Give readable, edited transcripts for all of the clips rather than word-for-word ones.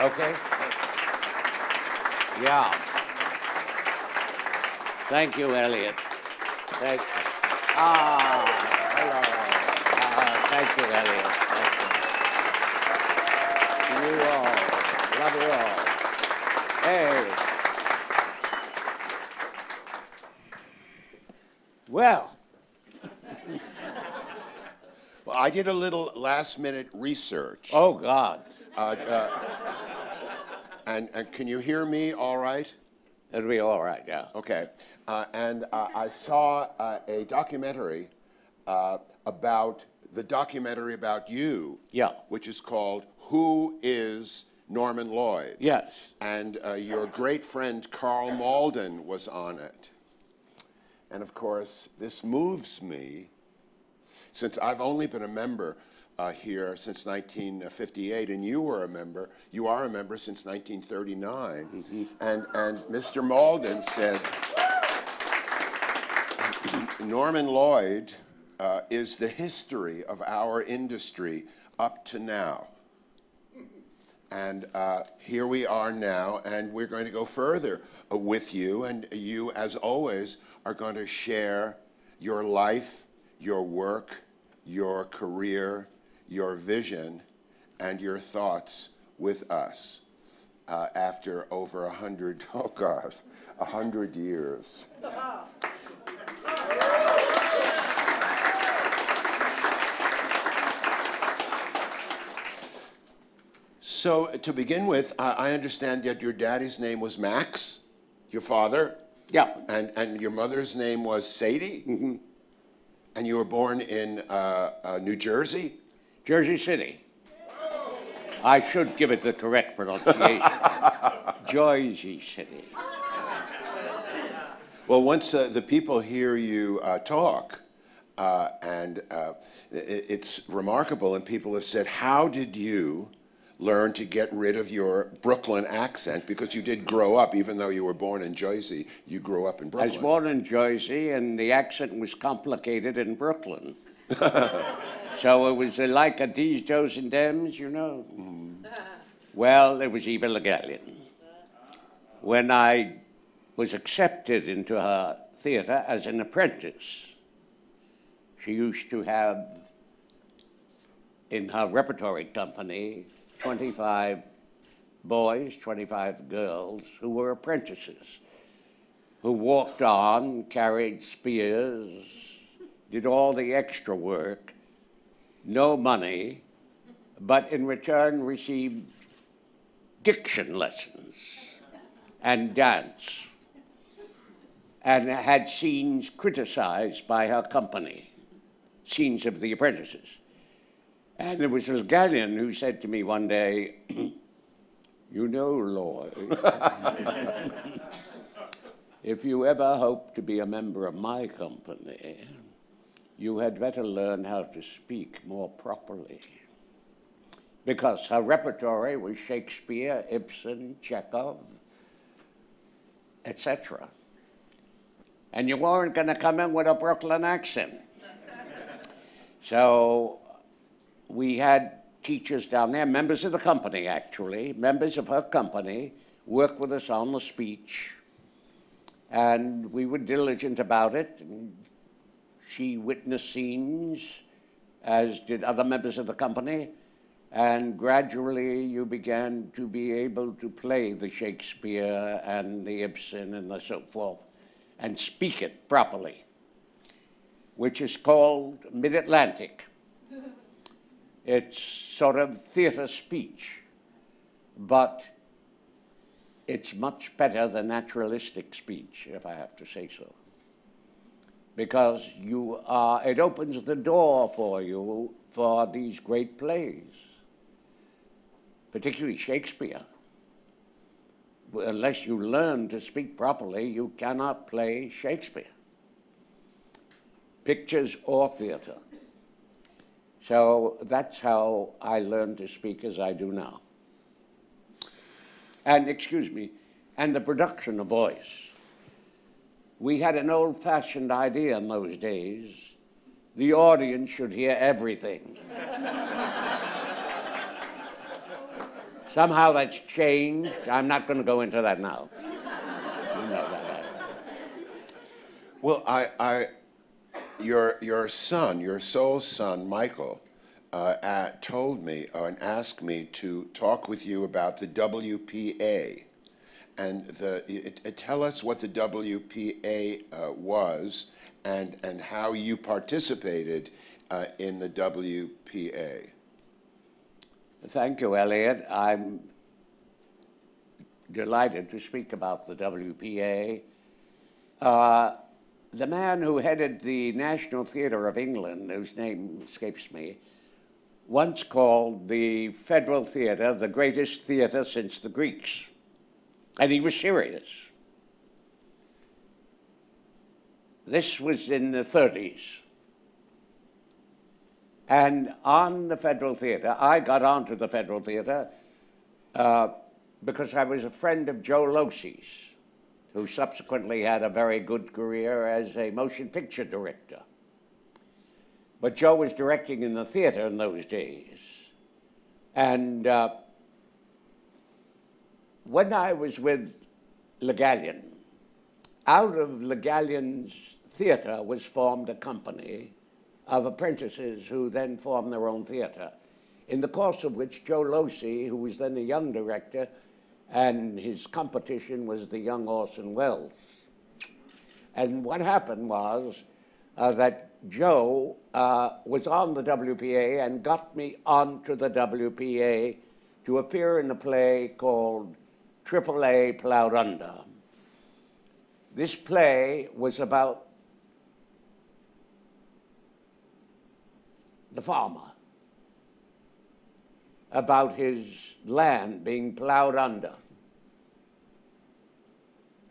Okay? Yeah. Thank you, Elliot. Thank you. Ah, hello. Thank you, Elliot. Thank you. You all. Love you all. Hey. Well. Well, I did a little last-minute research. Oh, God. And can you hear me all right? It'll be all right, yeah. Okay. I saw a documentary about the documentary about you. Yeah. Which is called Who is Norman Lloyd? Yes. And your great friend Carl Malden was on it. And of course, this moves me, since I've only been a member here since 1958, and you were a member. You are a member since 1939. Mm-hmm. And Mr. Malden said, Norman Lloyd is the history of our industry up to now. And here we are now, and we're going to go further with you, and you, as always, are going to share your life, your work, your career, your vision, and your thoughts with us after over 100, oh God, 100 years. So to begin with, I understand that your daddy's name was Max, your father. Yeah. And your mother's name was Sadie. Mm-hmm. And you were born in New Jersey? Jersey City. I should give it the correct pronunciation. Jersey City. Well, once the people hear you talk, it's remarkable, and people have said, how did you learn to get rid of your Brooklyn accent? Because you did grow up, even though you were born in Jersey, you grew up in Brooklyn. I was born in Jersey, and the accent was complicated in Brooklyn. So it was like a these, dos, and dems, you know. Mm. Well, it was Eva Le Gallienne. When I was accepted into her theater as an apprentice, she used to have in her repertory company 25 boys, 25 girls, who were apprentices, who walked on, carried spears, did all the extra work, no money, but in return received diction lessons and dance, and had scenes criticized by her company, scenes of the apprentices. And it was Le Gallienne who said to me one day, you know, Lloyd, if you ever hope to be a member of my company, you had better learn how to speak more properly. Because her repertory was Shakespeare, Ibsen, Chekhov, etc. And you weren't going to come in with a Brooklyn accent. So we had teachers down there, members of the company, actually, members of her company, work with us on the speech. And we were diligent about it. And she witnessed scenes, as did other members of the company. And gradually, you began to be able to play the Shakespeare and the Ibsen and the so forth, and speak it properly, which is called Mid-Atlantic. It's sort of theater speech, but it's much better than naturalistic speech, if I have to say so. Because you are, it opens the door for you for these great plays, particularly Shakespeare. Unless you learn to speak properly, you cannot play Shakespeare, pictures or theater. So that's how I learned to speak as I do now. And, excuse me, and the production of voice. We had an old-fashioned idea in those days. The audience should hear everything. Somehow that's changed. I'm not going to go into that now. You know that. Well, your son, your soul son, Michael, told me and asked me to talk with you about the WPA. And tell us what the WPA was and how you participated in the WPA. Thank you, Elliot. I'm delighted to speak about the WPA. The man who headed the National Theatre of England, whose name escapes me, once called the Federal Theatre the greatest theatre since the Greeks. And he was serious. This was in the 30s. And on the Federal Theatre, I got onto the Federal Theatre because I was a friend of Joe Losey's, who subsequently had a very good career as a motion picture director. But Joe was directing in the theatre in those days. And when I was with Le Gallienne, out of Le Gallienne's theatre was formed a company of apprentices who then formed their own theatre, in the course of which Joe Losey, who was then a young director, and his competition was the young Orson Welles. And what happened was that Joe was on the WPA and got me onto the WPA to appear in a play called Triple A Plowed Under. This play was about the farmer, about his land being plowed under.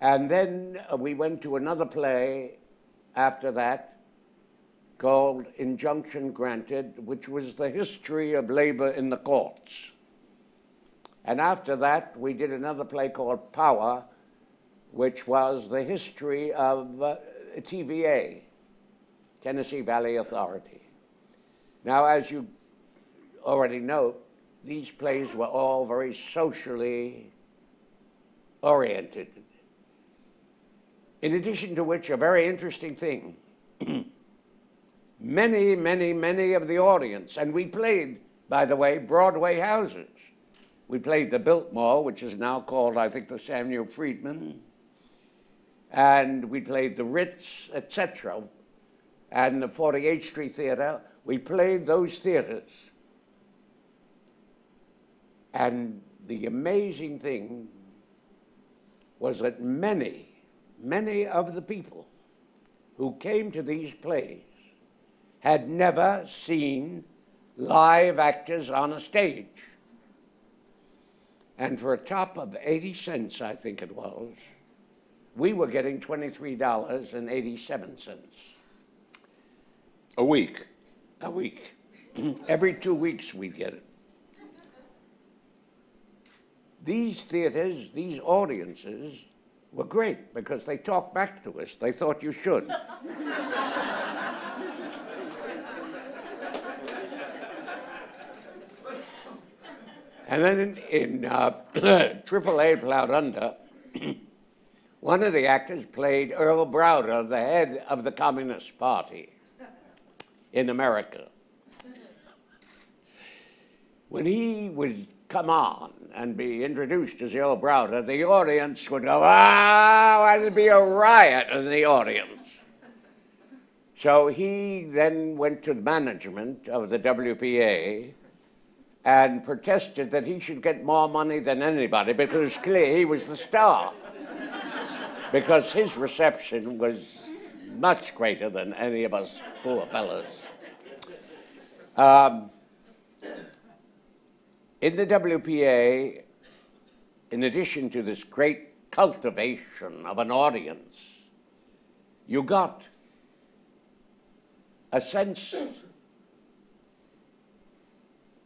And then we went to another play after that called Injunction Granted, which was the history of labor in the courts. And after that, we did another play called Power, which was the history of TVA, Tennessee Valley Authority. Now, as you already know, these plays were all very socially oriented. In addition to which, a very interesting thing, many, many, many of the audience, and we played, by the way, Broadway houses. We played the Biltmore, which is now called, I think, the Samuel Friedman, and we played the Ritz, etc., and the 48th Street Theater. We played those theaters. And the amazing thing was that many, many of the people who came to these plays had never seen live actors on a stage. And for a top of 80 cents, I think it was, we were getting $23.87. A week. A week. Every 2 weeks we'd get it. These theaters, these audiences were great because they talked back to us. They thought you should. And then in Triple A Plowed Under, one of the actors played Earl Browder, the head of the Communist Party in America. When he would come on and be introduced as Earl Browder, the audience would go, "Wow!" and there'd be a riot in the audience. So he then went to the management of the WPA and protested that he should get more money than anybody because clearly he was the star, because his reception was much greater than any of us poor fellas. In the WPA, in addition to this great cultivation of an audience, you got a sense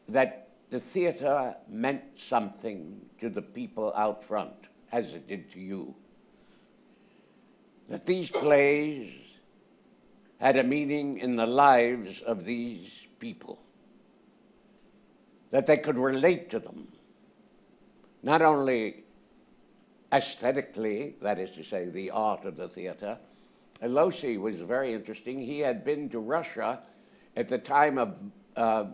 that the theater meant something to the people out front, as it did to you. That these plays had a meaning in the lives of these people, that they could relate to them, not only aesthetically, that is to say, the art of the theater. Losey was very interesting. He had been to Russia at the time of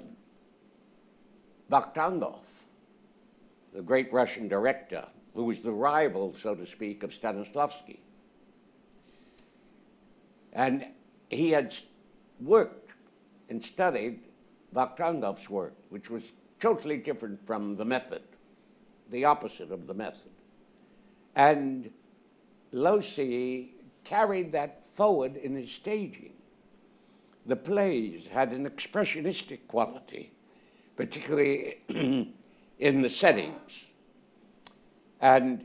Vakhtangov, the great Russian director, who was the rival, so to speak, of Stanislavsky. And he had worked and studied Vakhtangov's work, which was totally different from the method, the opposite of the method. And Losey carried that forward in his staging. The plays had an expressionistic quality, particularly in the settings. And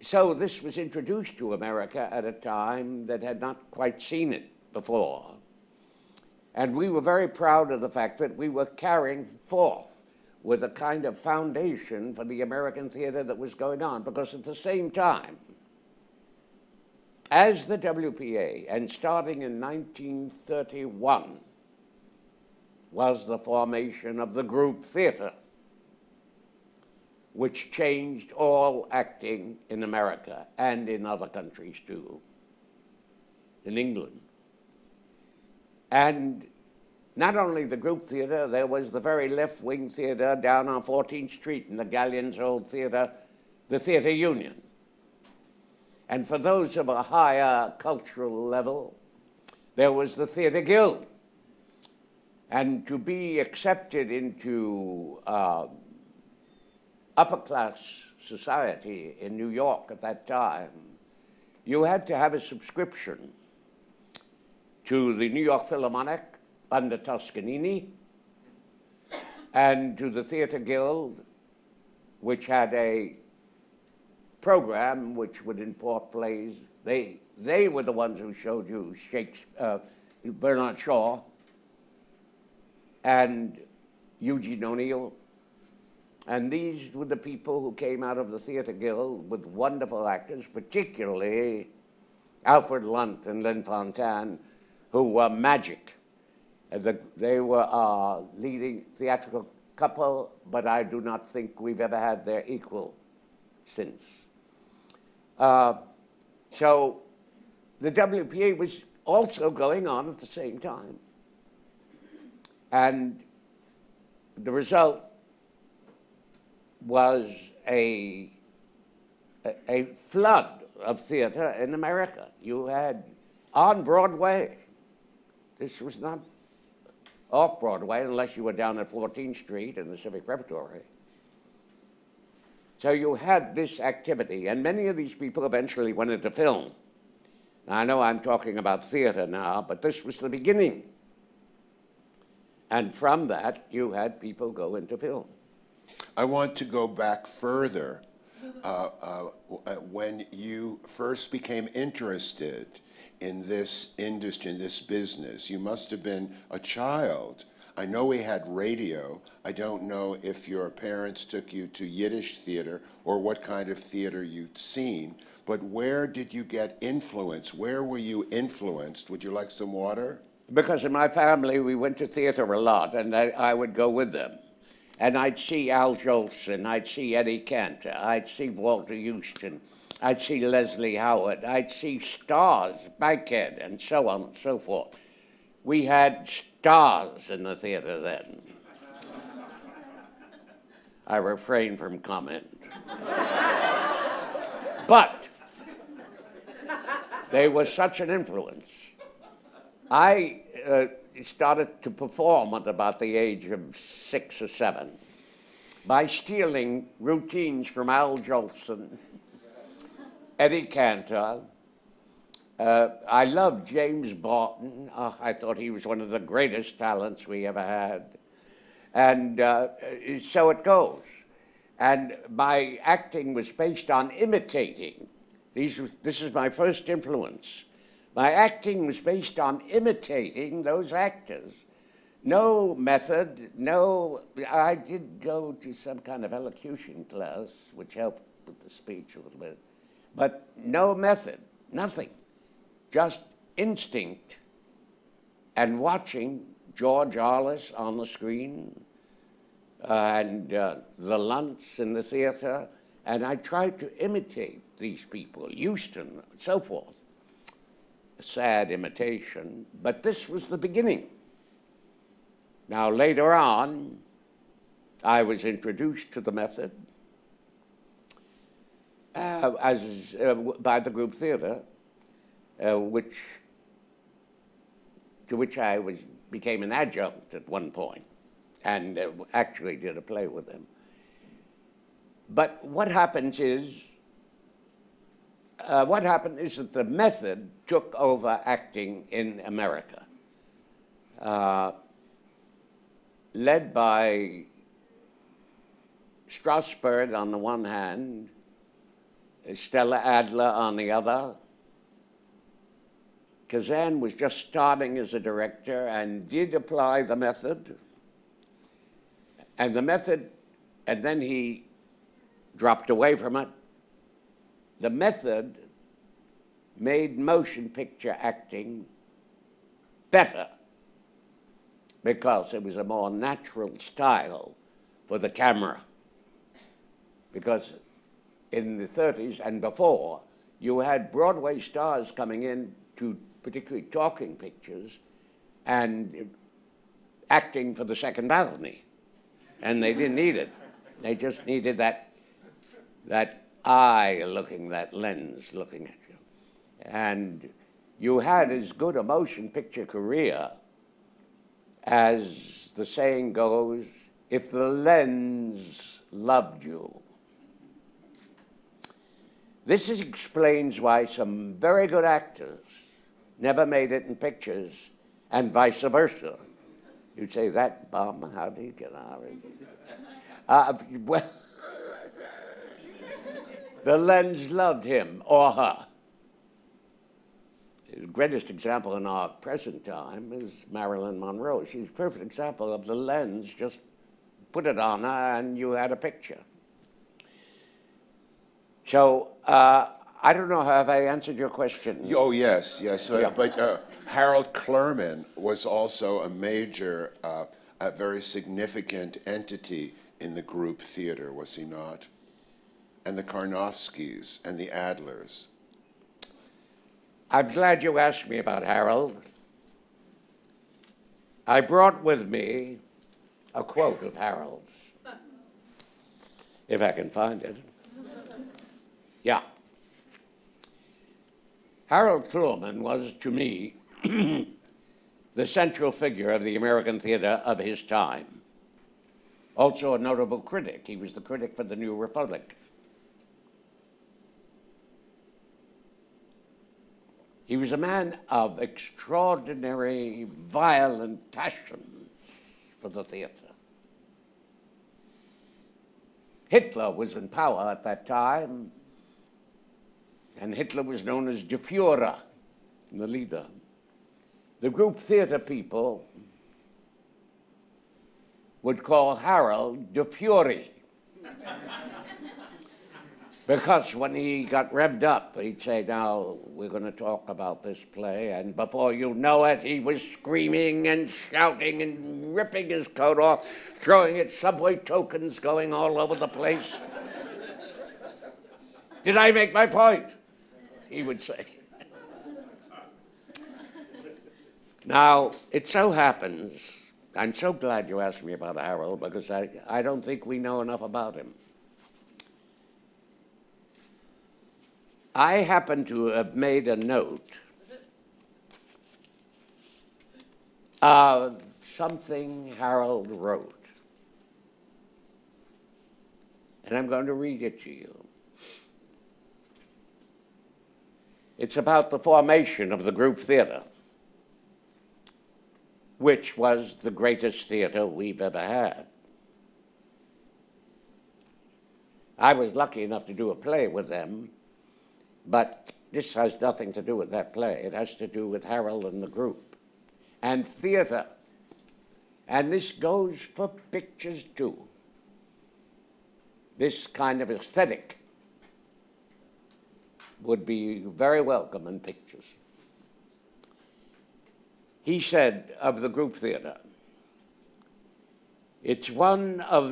so this was introduced to America at a time that had not quite seen it before. And we were very proud of the fact that we were carrying forth with a kind of foundation for the American theater that was going on, because at the same time, as the WPA, and starting in 1931, was the formation of the Group Theatre, which changed all acting in America and in other countries too, in England. And not only the Group Theatre, there was the very left-wing theatre down on 14th Street in the Gallienne's old theatre, the Theatre Union. And for those of a higher cultural level, there was the Theater Guild. And to be accepted into upper-class society in New York at that time, you had to have a subscription to the New York Philharmonic under Toscanini and to the Theater Guild, which had a program which would import plays. They were the ones who showed you Shakespeare, Bernard Shaw and Eugene O'Neill. And these were the people who came out of the Theater Guild with wonderful actors, particularly Alfred Lunt and Lynn Fontanne, who were magic. They were a leading theatrical couple, but I do not think we've ever had their equal since. So the WPA was also going on at the same time. And the result was a flood of theater in America. You had on Broadway. This was not off Broadway unless you were down at 14th Street in the Civic Repertory. So you had this activity, and many of these people eventually went into film. Now, I know I'm talking about theater now, but this was the beginning. And from that, you had people go into film. I want to go back further. When you first became interested in this industry, in this business, you must have been a child. I know we had radio. I don't know if your parents took you to Yiddish theater or what kind of theater you'd seen, but where did you get influence? Where were you influenced? Would you like some water? Because in my family, we went to theater a lot, and I would go with them. And I'd see Al Jolson, I'd see Eddie Cantor, I'd see Walter Houston, I'd see Leslie Howard, I'd see stars, Bankhead, and so on and so forth. We had stars in the theater then. I refrain from comment. But they were such an influence. I started to perform at about the age of 6 or 7 by stealing routines from Al Jolson, Eddie Cantor. I loved James Barton. I thought he was one of the greatest talents we ever had. And so it goes. And my acting was based on imitating. This is my first influence. My acting was based on imitating those actors. No method, no... I did go to some kind of elocution class, which helped with the speech a little bit. But no method, nothing. Just instinct and watching George Arliss on the screen and the Lunts in the theater And I tried to imitate these people, Houston, and so forth. A sad imitation, but this was the beginning. Now, later on, I was introduced to the method by the Group Theatre, to which I became an adjunct at one point, and actually did a play with them. But what happened is that the method took over acting in America, led by Strasberg on the one hand, Stella Adler on the other. Kazan was just starting as a director and did apply the method. And then he dropped away from it. The method made motion picture acting better because it was a more natural style for the camera. Because in the 30s and before, you had Broadway stars coming in to particularly talking pictures and acting for the second balcony. And they didn't need it. They just needed that eye looking, that lens looking at you. And you had as good a motion picture career as the saying goes, if the lens loved you. This explains why some very good actors never made it in pictures and vice versa. You'd say, that bum, how do you get out of it? Well, the lens loved him or her. The greatest example in our present time is Marilyn Monroe. She's a perfect example of the lens, just put it on her and you had a picture. So, I don't know, have I answered your question? Oh, yes, yes. Yeah. But Harold Clurman was also a major, a very significant entity in the Group Theater, was he not? And the Karnofskys and the Adlers. I'm glad you asked me about Harold. I brought with me a quote of Harold's, if I can find it. Yeah. Harold Clurman was, to me, the central figure of the American theater of his time. Also a notable critic. He was the critic for the New Republic. He was a man of extraordinary, violent passions for the theater. Hitler was in power at that time. And Hitler was known as Der Führer, the leader. The Group Theater people would call Harold Der Fury. Because when he got revved up, he'd say, now we're going to talk about this play. And before you know it, he was screaming and shouting and ripping his coat off, throwing it, subway tokens going all over the place. Did I make my point? He would say. Now, it so happens, I'm so glad you asked me about Harold, because I don't think we know enough about him. I happen to have made a note of something Harold wrote. And I'm going to read it to you. It's about the formation of the Group Theater, which was the greatest theater we've ever had. I was lucky enough to do a play with them, but this has nothing to do with that play. It has to do with Harold and the group and theater. And this goes for pictures too, this kind of aesthetic would be very welcome in pictures. He said of the Group Theater, it's one of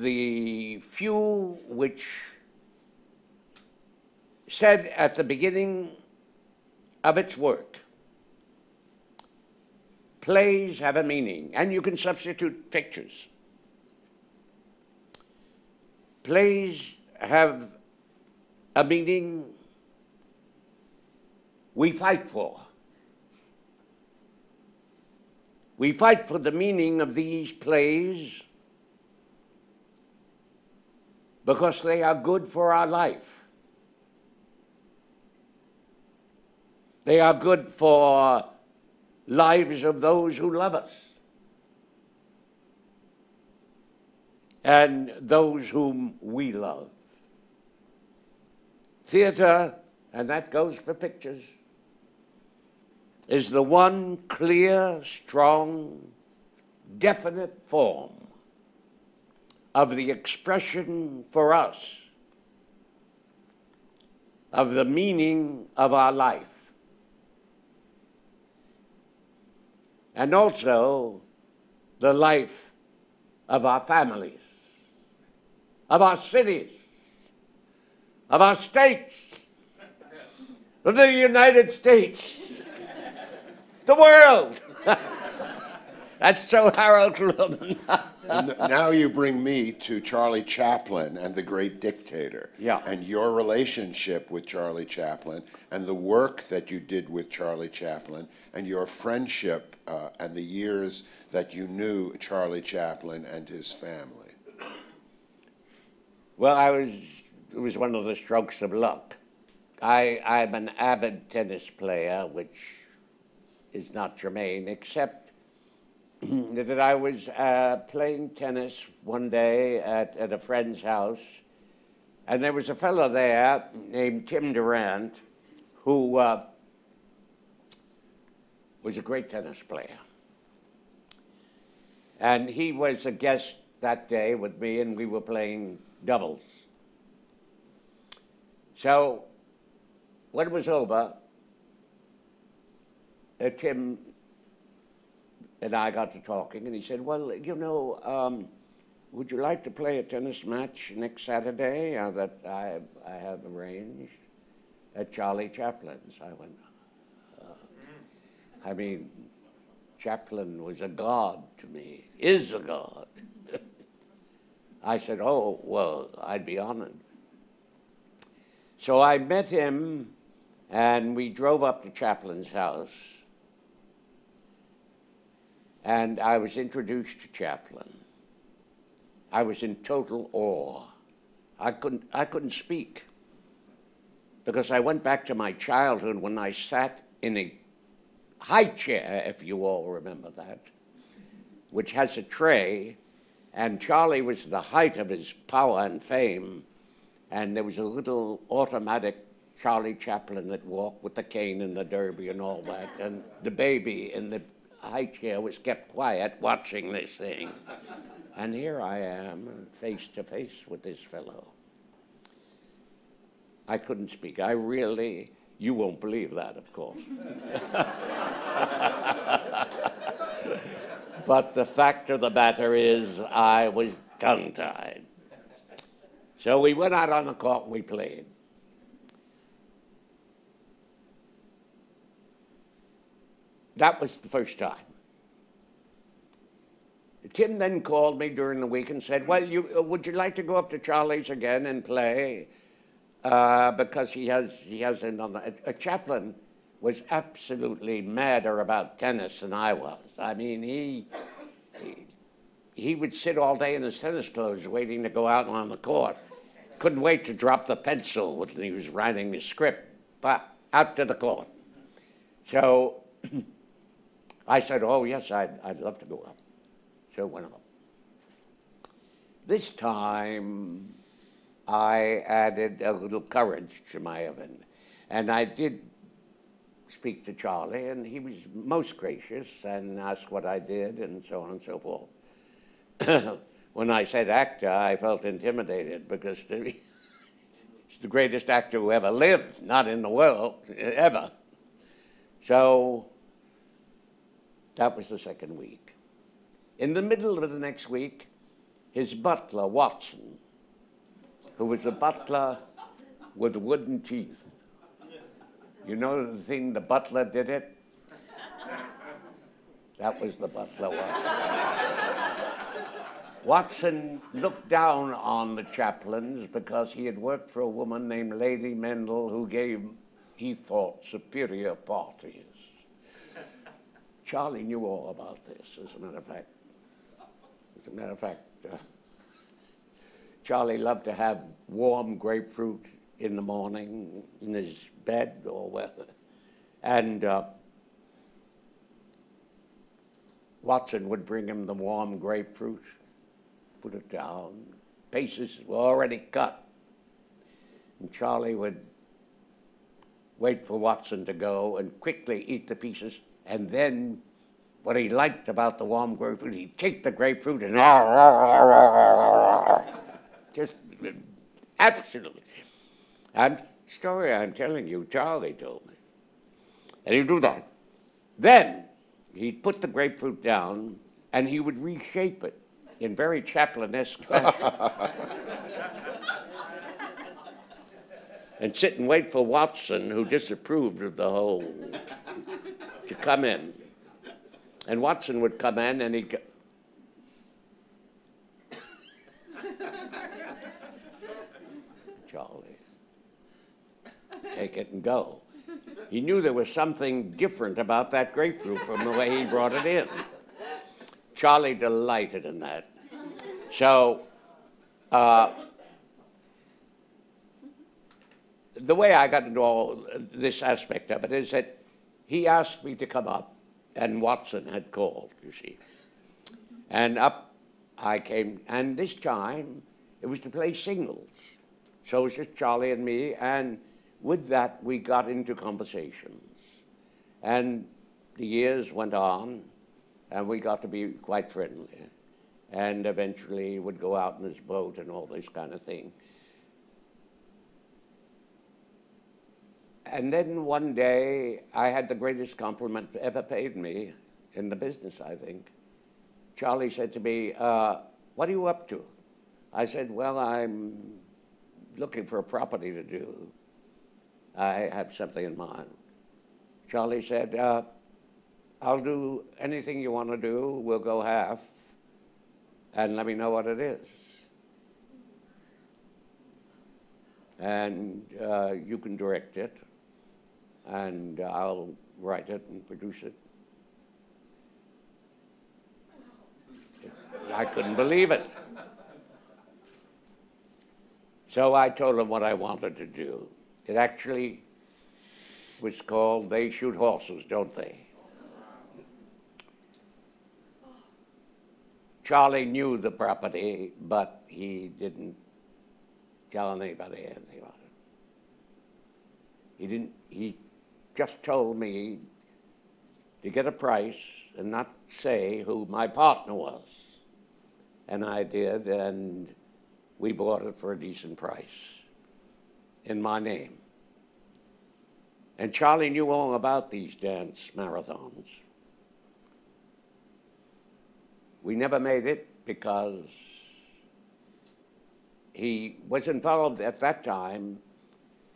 the few which said at the beginning of its work, plays have a meaning, and you can substitute pictures. Plays have a meaning we fight for. We fight for the meaning of these plays because they are good for our life. They are good for lives of those who love us and those whom we love. Theater, and that goes for pictures, is the one clear, strong, definite form of the expression for us of the meaning of our life. And also the life of our families, of our cities, of our states, of the United States, the world. That's so Harold Clurman. Now you bring me to Charlie Chaplin and The Great Dictator. Yeah. And your relationship with Charlie Chaplin and the work that you did with Charlie Chaplin and your friendship and the years that you knew Charlie Chaplin and his family. Well, it was one of the strokes of luck. I'm an avid tennis player, which is not germane, except that I was playing tennis one day at a friend's house, and there was a fellow there named Tim Durant who was a great tennis player. And he was a guest that day with me, and we were playing doubles. So when it was over, Tim and I got to talking, and he said, well, you know, would you like to play a tennis match next Saturday that I have arranged at Charlie Chaplin's? I went, I mean, Chaplin was a god to me, is a god. I said, oh, well, I'd be honored. So I met him, and we drove up to Chaplin's house. And I was introduced to Chaplin. I was in total awe. I couldn't speak because I went back to my childhood when I sat in a high chair, if you all remember that, which has a tray, and Charlie was the height of his power and fame, and there was a little automatic Charlie Chaplin that walked with the cane and the derby and all that, and the baby in the high chair was kept quiet watching this thing. And here I am, face to face with this fellow. I couldn't speak. I really, you won't believe that, of course. But the fact of the matter is, I was tongue-tied. So we went out on the court and we played. That was the first time. Tim then called me during the week and said, well, would you like to go up to Charlie's again and play? Because he has another. Chaplin was absolutely madder about tennis than I was. I mean, he would sit all day in his tennis clothes waiting to go out on the court. Couldn't wait to drop the pencil when he was writing the script, but out to the court. So I said, oh, yes, I'd love to go up. So I went up. This time, I added a little courage to my event. And I did speak to Charlie, and he was most gracious and asked what I did and so on and so forth. When I said actor, I felt intimidated because he's the greatest actor who ever lived, not in the world, ever. So that was the second week. In the middle of the next week, his butler, Watson, who was the butler with wooden teeth. You know the thing, the butler did it? That was the butler one. Watson looked down on the Chaplins because he had worked for a woman named Lady Mendel who gave, he thought, superior parties. Charlie knew all about this, as a matter of fact. As a matter of fact, Charlie loved to have warm grapefruit in the morning in his bed or whatever. And Watson would bring him the warm grapefruit, put it down. Pieces were already cut. And Charlie would wait for Watson to go and quickly eat the pieces. And then what he liked about the warm grapefruit, he'd take the grapefruit and just absolutely. Story I'm telling you, Charlie told me. And he'd do that. Then he'd put the grapefruit down and he would reshape it in very Chaplin-esque fashion. And sit and wait for Watson, who disapproved of the whole, to come in. And Watson would come in and he'd go, Charlie, take it and go. He knew there was something different about that grapefruit from the way he brought it in. Charlie delighted in that. So the way I got into all this aspect of it is that he asked me to come up, and Watson had called, you see. And up I came, and this time it was to play singles. So it was just Charlie and me, and with that we got into conversations. And the years went on, and we got to be quite friendly. And eventually would go out in his boat and all this kind of thing. And then one day, I had the greatest compliment ever paid me in the business, I think. Charlie said to me, what are you up to? I said, well, I'm looking for a property to do. I have something in mind. Charlie said, I'll do anything you want to do. We'll go half, and let me know what it is. And you can direct it. And I'll write it and produce it. I couldn't believe it. So I told him what I wanted to do. It actually was called They Shoot Horses, Don't They? Charlie knew the property, but he didn't tell anybody anything about it. He didn't, he just told me to get a price and not say who my partner was. And I did, and we bought it for a decent price in my name. And Charlie knew all about these dance marathons. We never made it because he was involved at that time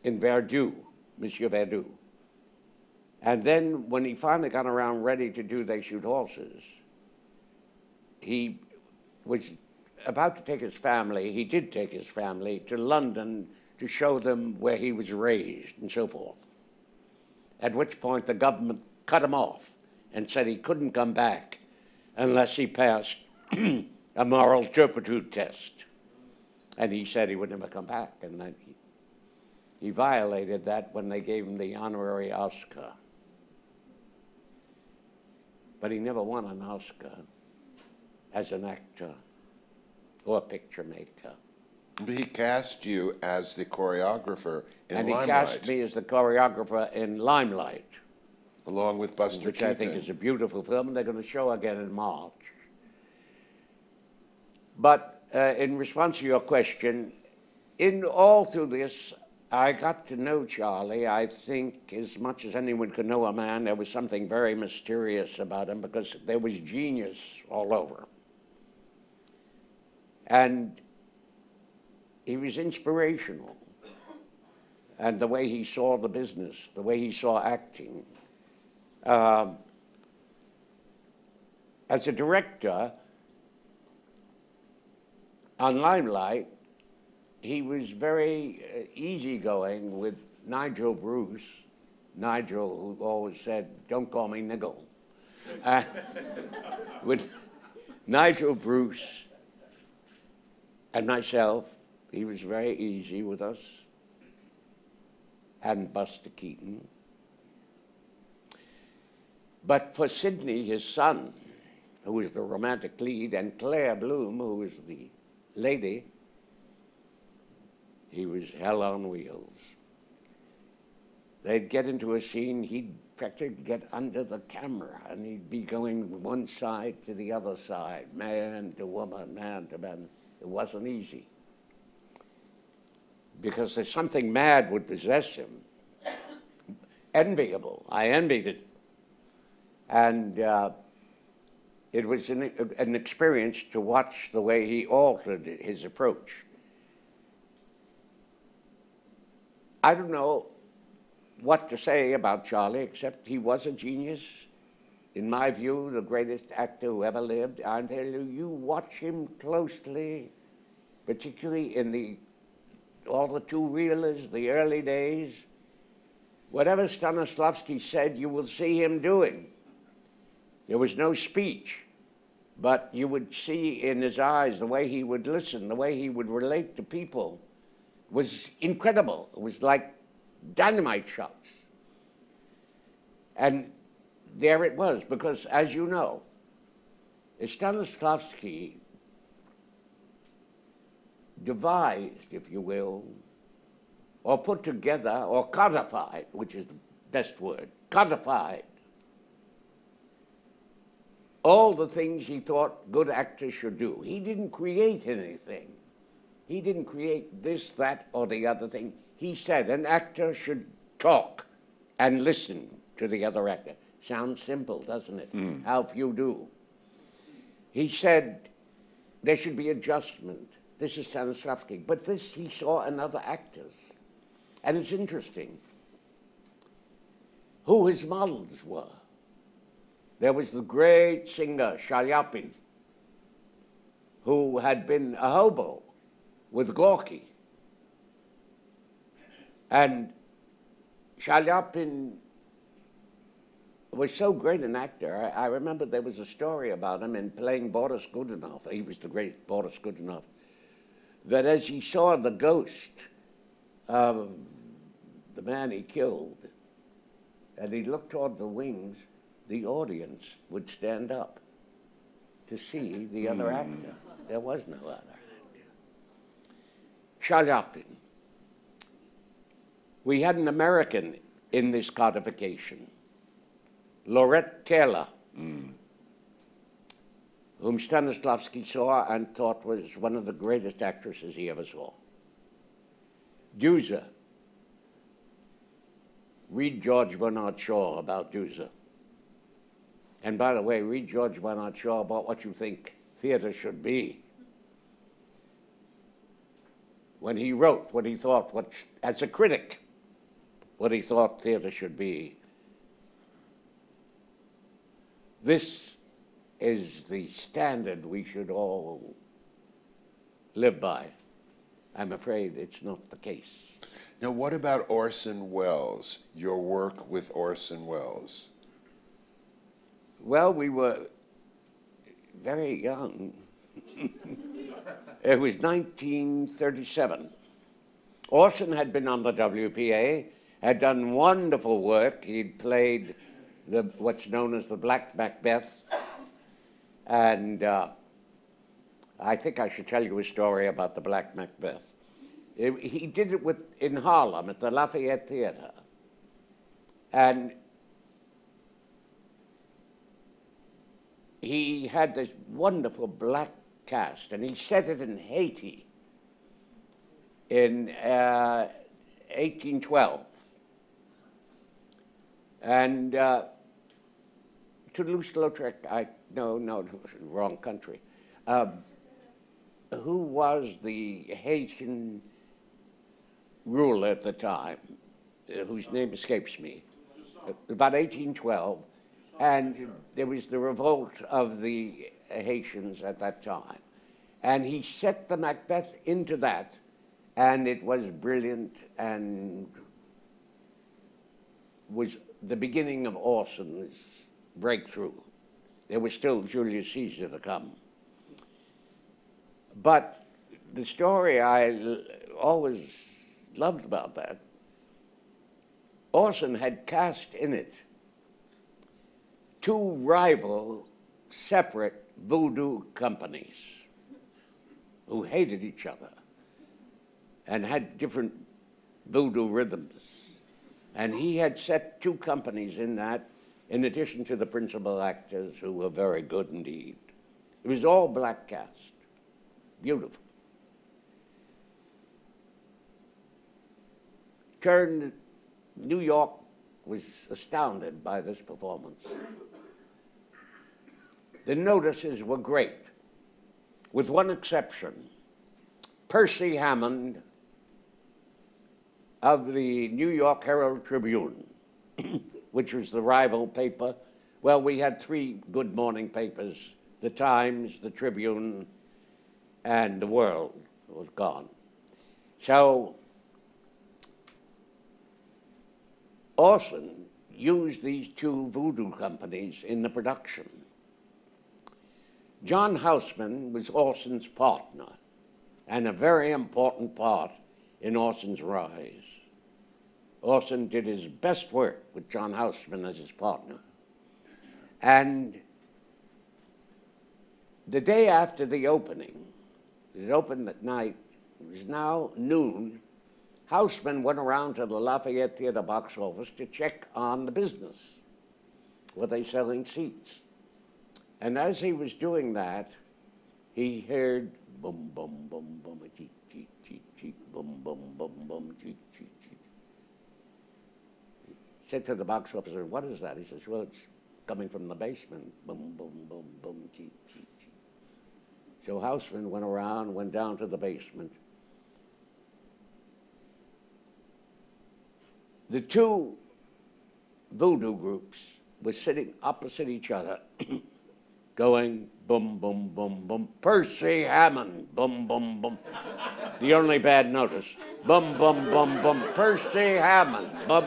in Verdu, Monsieur Verdu. And then when he finally got around ready to do They Shoot Horses, he was about to take his family, he did take his family to London to show them where he was raised and so forth. At which point the government cut him off and said he couldn't come back unless he passed a moral turpitude test. And he said he would never come back, and then he violated that when they gave him the honorary Oscar. But he never won an Oscar as an actor or a picture maker. But he cast you as the choreographer in Limelight. And he cast me as the choreographer in Limelight. Along with Buster Keaton. Which I think is a beautiful film, and they're going to show again in March. But in response to your question, in all through this, I got to know Charlie, I think, as much as anyone could know a man. There was something very mysterious about him because there was genius all over. And he was inspirational. and the way he saw the business, the way he saw acting. As a director on Limelight, he was very easygoing with Nigel Bruce, Nigel who always said, "Don't call me niggle." With Nigel Bruce and myself, he was very easy with us, and Buster Keaton. But for Sidney, his son, who was the romantic lead, and Claire Bloom, who was the lady, he was hell on wheels. They'd get into a scene, he'd practically get under the camera, and he'd be going one side to the other side, man to woman, man to man. It wasn't easy, because there's something mad would possess him. Enviable. I envied it. And it was an experience to watch the way he altered his approach. I don't know what to say about Charlie, except he was a genius. In my view, the greatest actor who ever lived. And you watch him closely, particularly in all the two-reelers, the early days. Whatever Stanislavsky said, you will see him doing. There was no speech, but you would see in his eyes the way he would listen, the way he would relate to people was incredible. It was like dynamite shots. And there it was, because as you know, Stanislavsky devised, if you will, or put together, or codified, which is the best word, codified all the things he thought good actors should do. He didn't create anything. He didn't create this, that, or the other thing. He said an actor should talk and listen to the other actor. Sounds simple, doesn't it? Mm. How few do. He said there should be adjustment. This is Stanislavsky. But this he saw in other actors. And it's interesting who his models were. There was the great singer, Shalyapin, who had been a hobo with Gorky. And Shalyapin was so great an actor. I remember there was a story about him in playing Boris Godunov. He was the great Boris Godunov. That as he saw the ghost of the man he killed, and he looked toward the wings, the audience would stand up to see the other actor. There was no other actor. Shalyapin. We had an American in this codification, Laurette Taylor, whom Stanislavsky saw and thought was one of the greatest actresses he ever saw. Duse. Read George Bernard Shaw about Duse. And by the way, read George Bernard Shaw about what you think theater should be. When he wrote what he thought, as a critic, what he thought theater should be. This is the standard we should all live by. I'm afraid it's not the case. Now, what about Orson Welles, your work with Orson Welles? Well, we were very young. It was 1937. Orson had been on the WPA, had done wonderful work. He'd played what's known as the Black Macbeth. And I think I should tell you a story about the Black Macbeth. He did it in Harlem at the Lafayette Theater. And he had this wonderful black cast, and he set it in Haiti in 1812. And Toulouse-Lautrec, no, wrong country. Who was the Haitian rule at the time, whose name escapes me, about 1812, and there was the revolt of the Haitians at that time. And he set the Macbeth into that, and it was brilliant and was the beginning of Orson's breakthrough. There was still Julius Caesar to come. But the story I always loved about that, Orson had cast in it two rival, separate voodoo companies who hated each other and had different voodoo rhythms. And he had set two companies in that, in addition to the principal actors who were very good indeed. It was all black cast, beautiful. Turned, New York was astounded by this performance. The notices were great, with one exception. Percy Hammond of the New York Herald Tribune, which was the rival paper. Well, we had three good morning papers, the Times, the Tribune, and the World was gone. So Orson used these two voodoo companies in the production. John Houseman was Orson's partner, and a very important part in Orson's rise. Orson did his best work with John Houseman as his partner. And the day after the opening, it opened at night, it was now noon, Houseman went around to the Lafayette Theater box office to check on the business. Were they selling seats? And as he was doing that, he heard boom, boom, boom, boom, cheek, cheek, cheek, cheek, boom, boom, boom, boom, cheek, cheek, cheek. He said to the box officer, "What is that?" He says, "Well, it's coming from the basement. Boom, boom, boom, boom, cheek, cheek, cheek." So Houseman went around, went down to the basement. The two voodoo groups were sitting opposite each other, going boom, boom, boom, boom. Percy Hammond, boom, boom, boom. The only bad notice. Boom, boom, boom, boom. Percy Hammond, boom.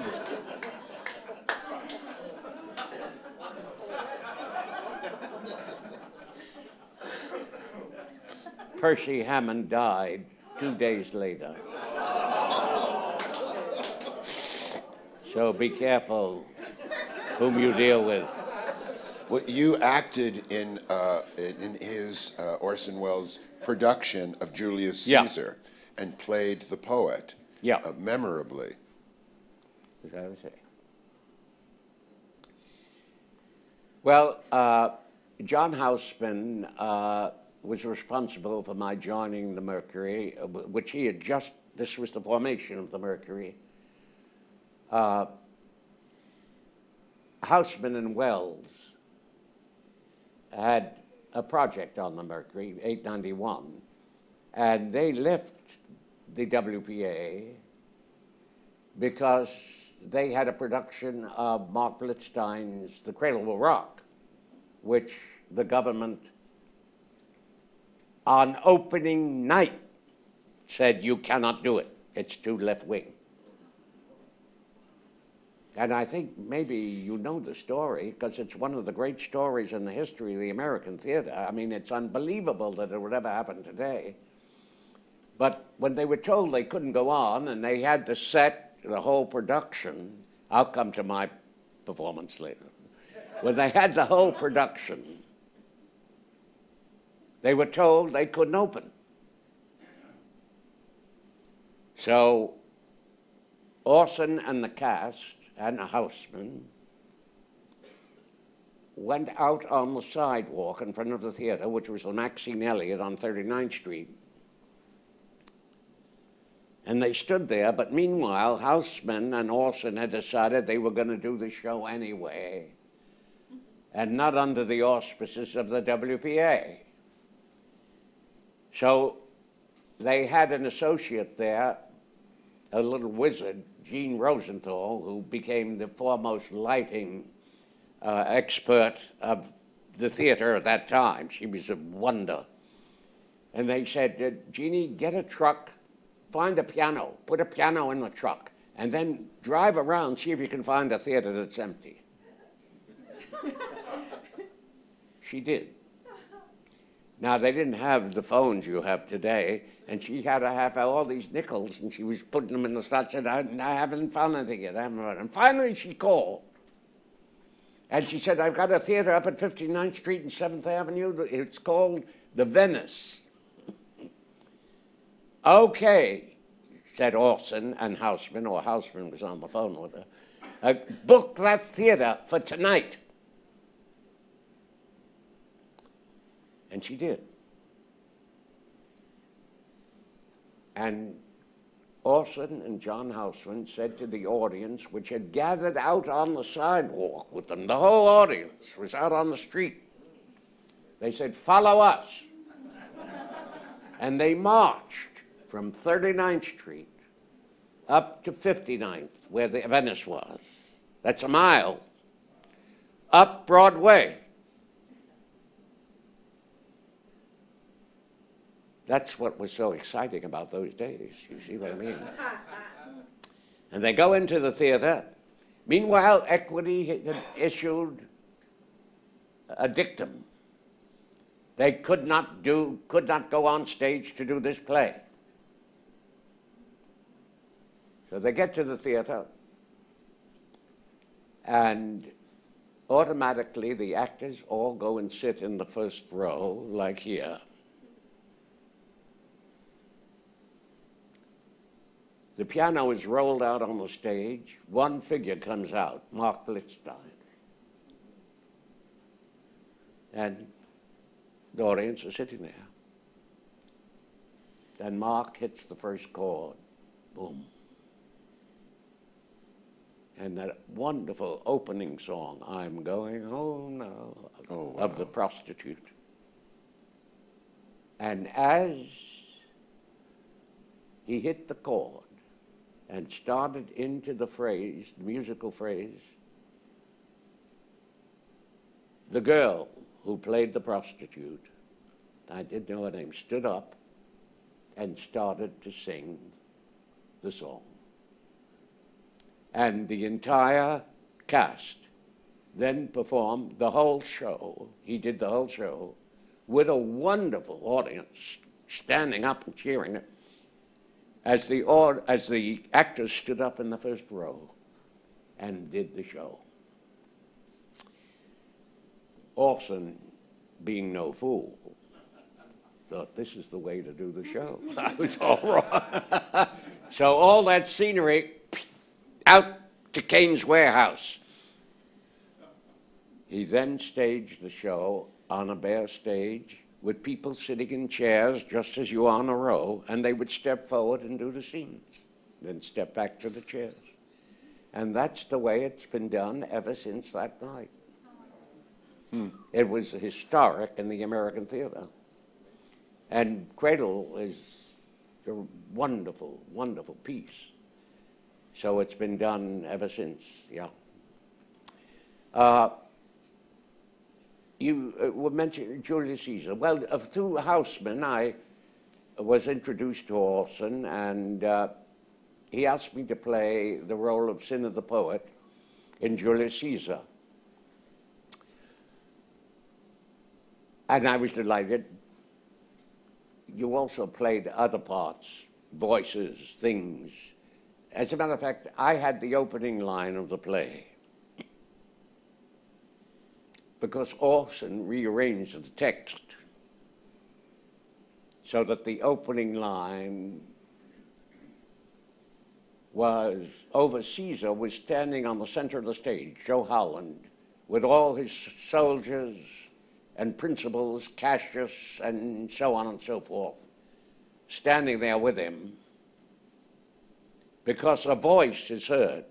Percy Hammond died 2 days later. So be careful whom you deal with. Well, you acted in his Orson Welles' production of Julius Caesar, yeah, and played the poet, yeah, memorably. As I would say. Well, John Houseman was responsible for my joining the Mercury, which he had just. This was the formation of the Mercury. Houseman and Wells had a project on the Mercury, 891, and they left the WPA because they had a production of Mark Blitzstein's The Cradle Will Rock, which the government on opening night said, "You cannot do it, it's too left-wing." And I think maybe you know the story, because it's one of the great stories in the history of the American theater. I mean, it's unbelievable that it would ever happen today. But when they were told they couldn't go on and they had to set the whole production, I'll come to my performance later. When they had the whole production, they were told they couldn't open. So Orson and the cast and a Houseman went out on the sidewalk in front of the theater, which was the Maxine Elliott on 39th Street. And they stood there, but meanwhile, Houseman and Orson had decided they were going to do the show anyway, and not under the auspices of the WPA. So they had an associate there a little wizard, Jean Rosenthal, who became the foremost lighting expert of the theater at that time. She was a wonder. And they said, Jeannie, get a truck, find a piano, put a piano in the truck, and then drive around, see if you can find a theater that's empty. She did. Now, they didn't have the phones you have today, and she had to have all these nickels, and she was putting them in the slot, and I haven't found anything yet, I haven't heard. And finally, she called, and she said, I've got a theater up at 59th Street and 7th Avenue. It's called The Venice. Okay, said Orson and Houseman, or Houseman was on the phone with her. Book that theater for tonight. And she did. And Orson and John Houseman said to the audience, which had gathered out on the sidewalk with them, the whole audience was out on the street. They said, follow us. And they marched from 39th Street up to 59th, where the Venice was. That's a mile. Up Broadway. That's what was so exciting about those days, you see what I mean? And they go into the theater. Meanwhile, Equity had issued a dictum. They could not go on stage to do this play. So they get to the theater, and automatically the actors all go and sit in the first row, like here. The piano is rolled out on the stage. One figure comes out, Mark Lichtenstein. And the audience is sitting there. Then Mark hits the first chord. Boom. And that wonderful opening song, I'm Going Home Now, of the prostitute. And as he hit the chord, and started into the phrase, the musical phrase, the girl who played the prostitute, I didn't know her name, stood up and started to sing the song. And the entire cast then performed the whole show. He did the whole show with a wonderful audience standing up and cheering him. As the actors stood up in the first row and did the show. Orson, being no fool, thought this is the way to do the show. I was all wrong. So all that scenery, out to Kane's warehouse. He then staged the show on a bare stage, with people sitting in chairs just as you are in a row, and they would step forward and do the scenes, then step back to the chairs. And that's the way it's been done ever since that night. It was historic in the American theater. And Cradle is a wonderful, wonderful piece. So it's been done ever since, yeah. You were mentioning Julius Caesar. Well, through Houseman, I was introduced to Orson, and he asked me to play the role of Cinna the Poet in Julius Caesar. And I was delighted. You also played other parts, voices, things. As a matter of fact, I had the opening line of the play, because Orson rearranged the text so that the opening line was, over Caesar was standing on the center of the stage, Joe Howland, with all his soldiers and principals, Cassius, and so on and so forth, standing there with him, because a voice is heard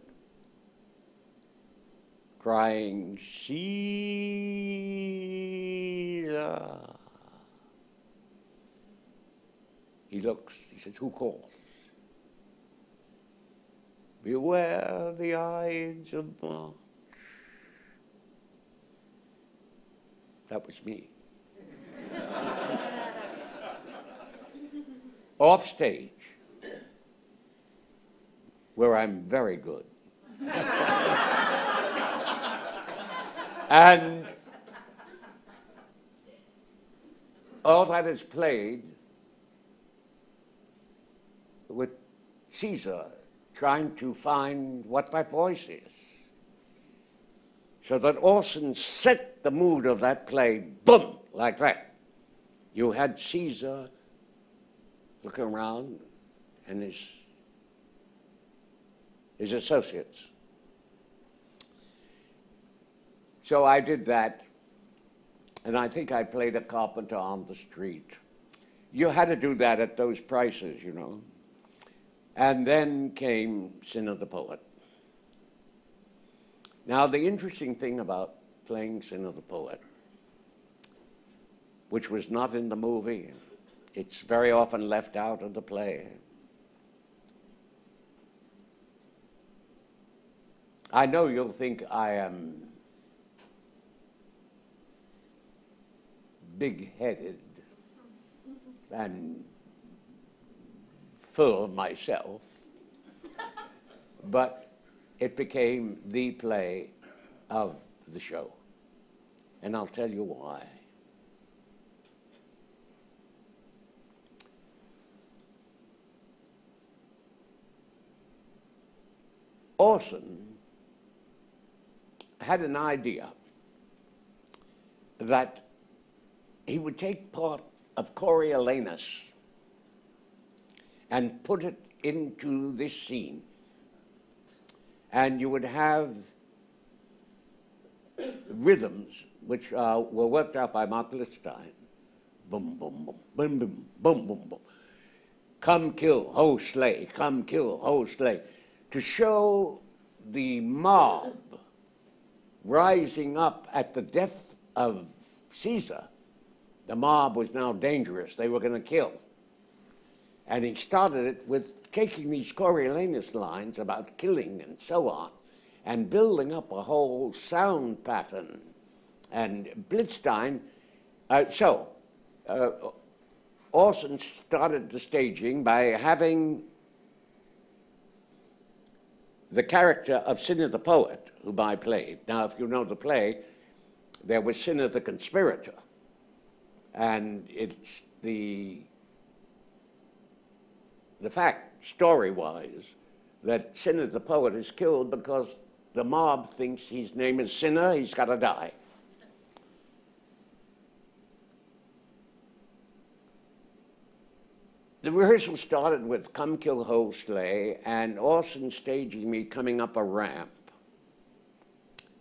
crying, Caesar. He looks, he says, who calls? Beware the Ides of March. That was me. Off stage, where I'm very good. And all that is played with Caesar trying to find what that voice is. So that Orson set the mood of that play, boom, like that. You had Caesar looking around and his associates. So I did that, and I think I played a carpenter on the street. You had to do that at those prices, you know. And then came Cinna the Poet. Now, the interesting thing about playing Cinna the Poet, which was not in the movie, it's very often left out of the play. I know you'll think I am big-headed and full of myself, but it became the play of the show, and I'll tell you why. Orson had an idea that he would take part of Coriolanus and put it into this scene. And you would have rhythms which were worked out by Mark Littstein. Boom, boom, boom, boom, boom, boom, boom, boom. Come kill, ho slay, come kill, ho slay. To show the mob rising up at the death of Caesar. The mob was now dangerous. They were going to kill. And he started it with taking these Coriolanus lines about killing and so on, and building up a whole sound pattern. And Blitzstein, Orson started the staging by having the character of Cinna the Poet, whom I played. Now, if you know the play, there was Cinna the Conspirator. And it's the fact, story-wise, that Cinna the Poet is killed because the mob thinks his name is Cinna, he's got to die. The rehearsal started with Come Kill Ho Slay, and Orson staging me coming up a ramp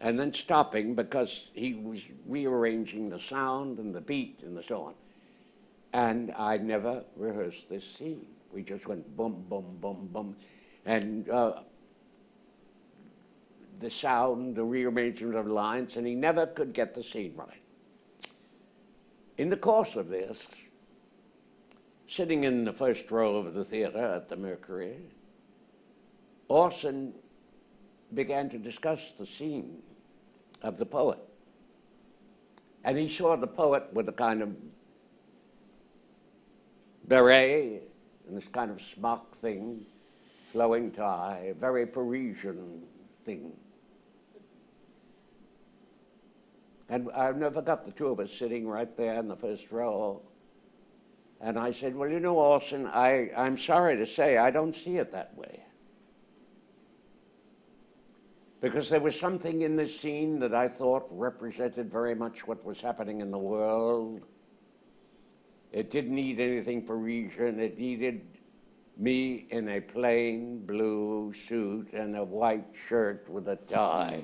and then stopping because he was rearranging the sound and the beat and so on. And I never rehearsed this scene. We just went boom, boom, boom, boom. And the sound, the rearrangement of lines, and he never could get the scene right. In the course of this, sitting in the first row of the theater at the Mercury, Orson began to discuss the scene of the poet. And he saw the poet with a kind of beret and this kind of smock thing, flowing tie, very Parisian thing. And I've never got the two of us sitting right there in the first row. And I said, well, you know, Orson, I'm sorry to say, I don't see it that way. Because there was something in this scene that I thought represented very much what was happening in the world. It didn't need anything Parisian. It needed me in a plain blue suit and a white shirt with a tie,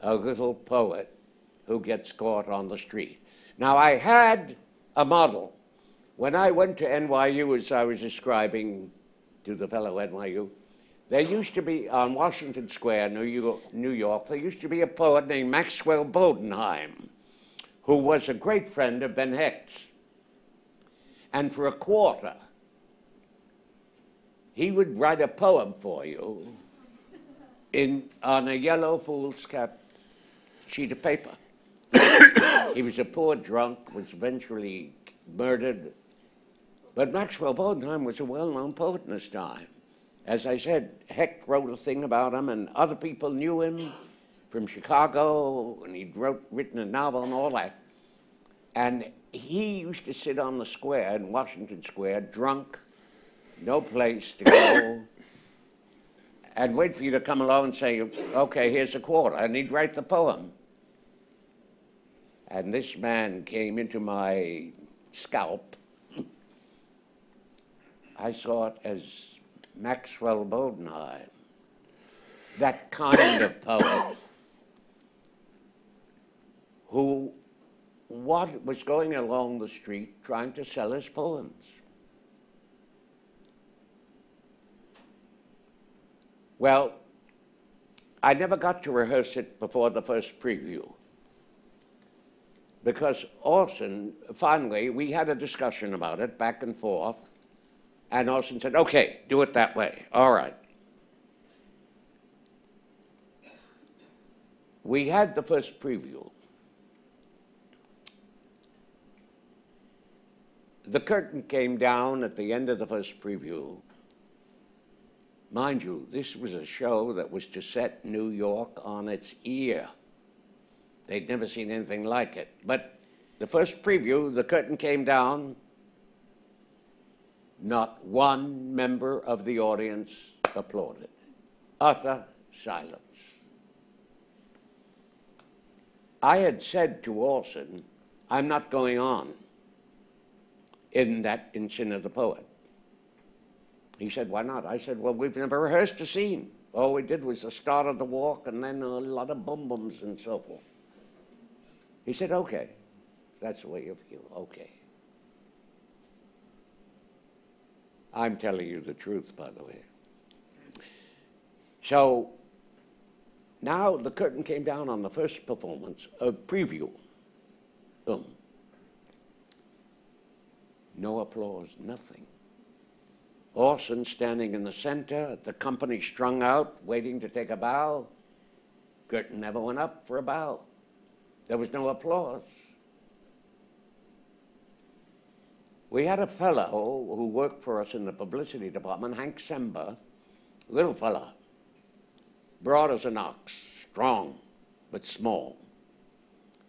a little poet who gets caught on the street. Now, I had a model. When I went to NYU, as I was describing to the fellow at NYU, there used to be, on Washington Square, New York, there used to be a poet named Maxwell Bodenheim, who was a great friend of Ben Hecht's. And for a quarter, he would write a poem for you on a yellow foolscap sheet of paper. He was a poor drunk, was eventually murdered. But Maxwell Bodenheim was a well-known poet in his time. As I said, Heck wrote a thing about him, and other people knew him from Chicago, and he'd written a novel and all that. And he used to sit on the square in Washington Square, drunk, no place to go, and wait for you to come along and say, okay, here's a quarter, and he'd write the poem. And this man came into my scalp. I saw it as Maxwell Bodenheim, that kind of poet who was going along the street trying to sell his poems. Well, I never got to rehearse it before the first preview, because Orson, finally, we had a discussion about it back and forth, and Orson said, okay, do it that way, all right. We had the first preview. The curtain came down at the end of the first preview. Mind you, this was a show that was to set New York on its ear. They'd never seen anything like it. But the first preview, the curtain came down. Not one member of the audience applauded. Utter silence. I had said to Orson, I'm not going on in that in Cinna the Poet. He said, why not? I said, well, we've never rehearsed a scene. All we did was the start of the walk and then a lot of bum-bums and so forth. He said, okay, that's the way you feel, okay. I'm telling you the truth, by the way. So now the curtain came down on the first performance, a preview. Boom. No applause, nothing. Orson standing in the center, the company strung out, waiting to take a bow. Curtain never went up for a bow. There was no applause. We had a fellow who worked for us in the publicity department, Hank Sember, little fella, broad as an ox, strong, but small.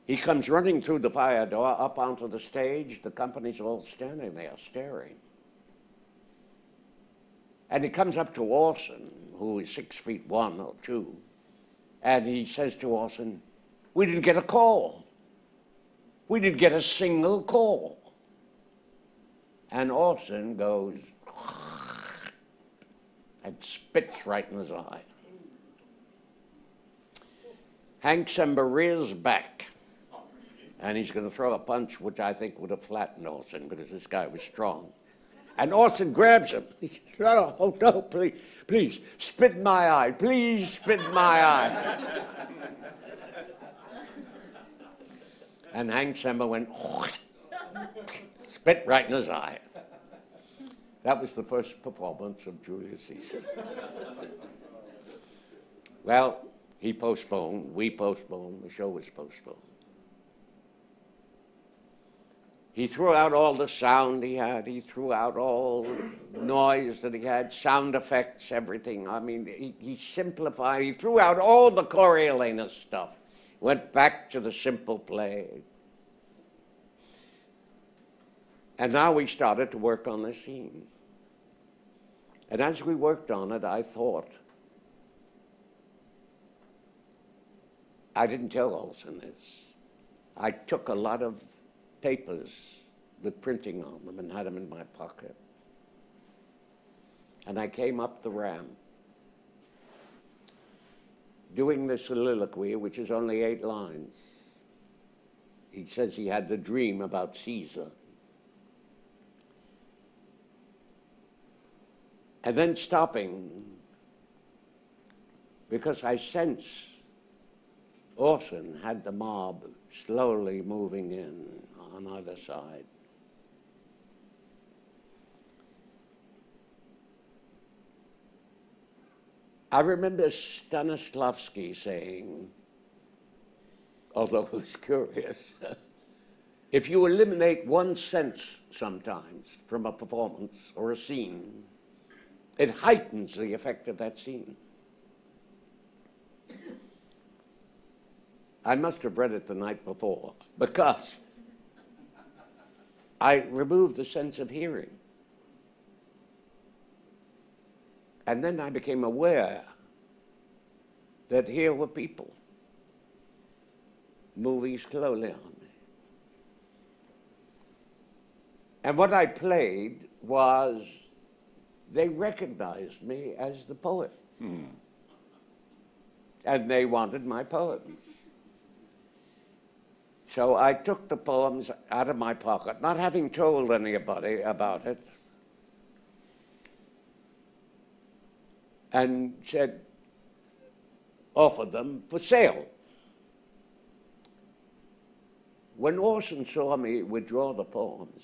He comes running through the fire door up onto the stage. The company's all standing there staring. And he comes up to Orson, who is 6'1" or 6'2", and he says to Orson, we didn't get a call. We didn't get a single call. And Orson goes and spits right in his eye. Hank Sember rears back, and he's going to throw a punch, which I think would have flattened Orson, because this guy was strong. And Orson grabs him. He says, no, oh, no, please, please, spit in my eye. Please spit in my eye. And Hank Sember went, spit right in his eye. That was the first performance of Julius Caesar. Well, he postponed, we postponed, the show was postponed. He threw out all the sound he had. He threw out all the noise that he had, sound effects, everything. I mean, he simplified. He threw out all the Coriolanus stuff. Went back to the simple play. And now we started to work on the scene. And as we worked on it, I thought, I didn't tell Olson this. I took a lot of papers with printing on them and had them in my pocket. And I came up the ramp doing the soliloquy, which is only 8 lines. He says he had the dream about Caesar. And then stopping, because I sense Orson had the mob slowly moving in on either side. I remember Stanislavsky saying, although it was curious, if you eliminate one sense sometimes from a performance or a scene, it heightens the effect of that scene. I must have read it the night before, because I removed the sense of hearing. And then I became aware that here were people moving slowly on me. And what I played was, they recognized me as the poet. Mm. And they wanted my poems. So I took the poems out of my pocket, not having told anybody about it, and said, offered them for sale. When Orson saw me withdraw the poems,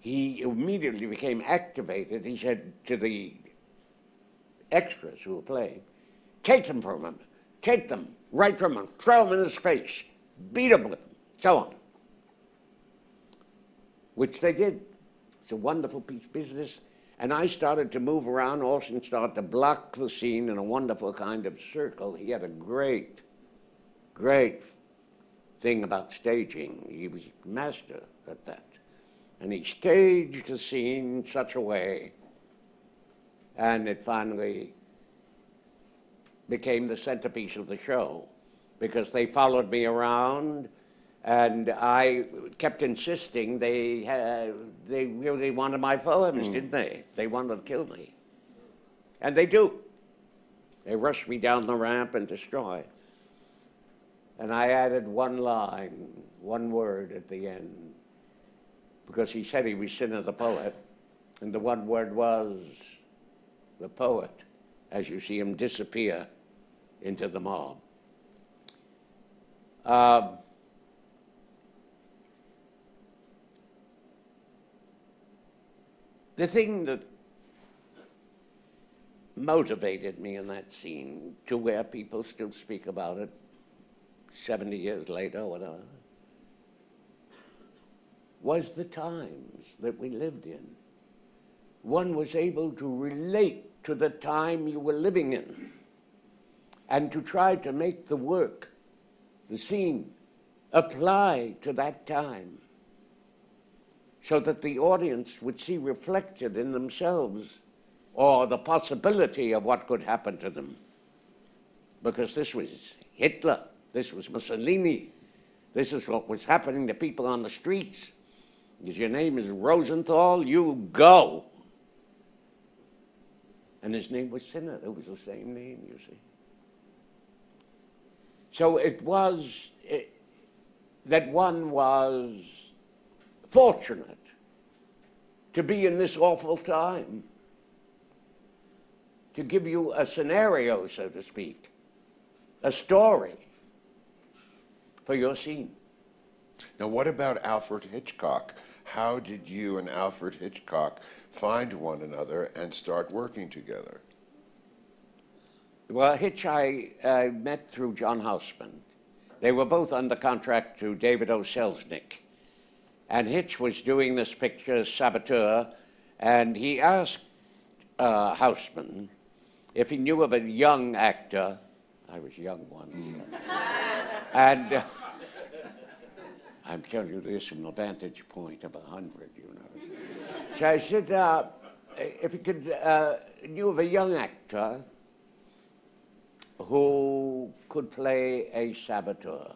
he immediately became activated. He said to the extras who were playing, take them from him, take them right from him, throw them in his face, beat him with them, so on. Which they did. It's a wonderful piece of business. And I started to move around. Orson started to block the scene in a wonderful kind of circle. He had a great, great thing about staging. He was a master at that. And he staged the scene in such a way, and it finally became the centerpiece of the show, because they followed me around, and I kept insisting they really wanted my poems, didn't they? They wanted to kill me. And they do. They rush me down the ramp and destroy. And I added one line, one word at the end, because he said he was Cinna the Poet, and the one word was the poet, as you see him disappear into the mob. The thing that motivated me in that scene, to where people still speak about it 70 years later or whatever, was the times that we lived in. One was able to relate to the time you were living in and to try to make the work, the scene, apply to that time so that the audience would see reflected in themselves or the possibility of what could happen to them. Because this was Hitler, this was Mussolini, this is what was happening to people on the streets. Because your name is Rosenthal, you go. And his name was Cinna. It was the same name, you see. So it was that one was fortunate to be in this awful time, to give you a scenario, so to speak, a story for your scene. Now, what about Alfred Hitchcock? How did you and Alfred Hitchcock find one another and start working together? Well, Hitch I met through John Houseman. They were both under contract to David O. Selznick. And Hitch was doing this picture, Saboteur, and he asked Houseman if he knew of a young actor. I was young once. And... I'm telling you this from the vantage point of 100, you know. So I said, if you could, knew of a young actor who could play a saboteur.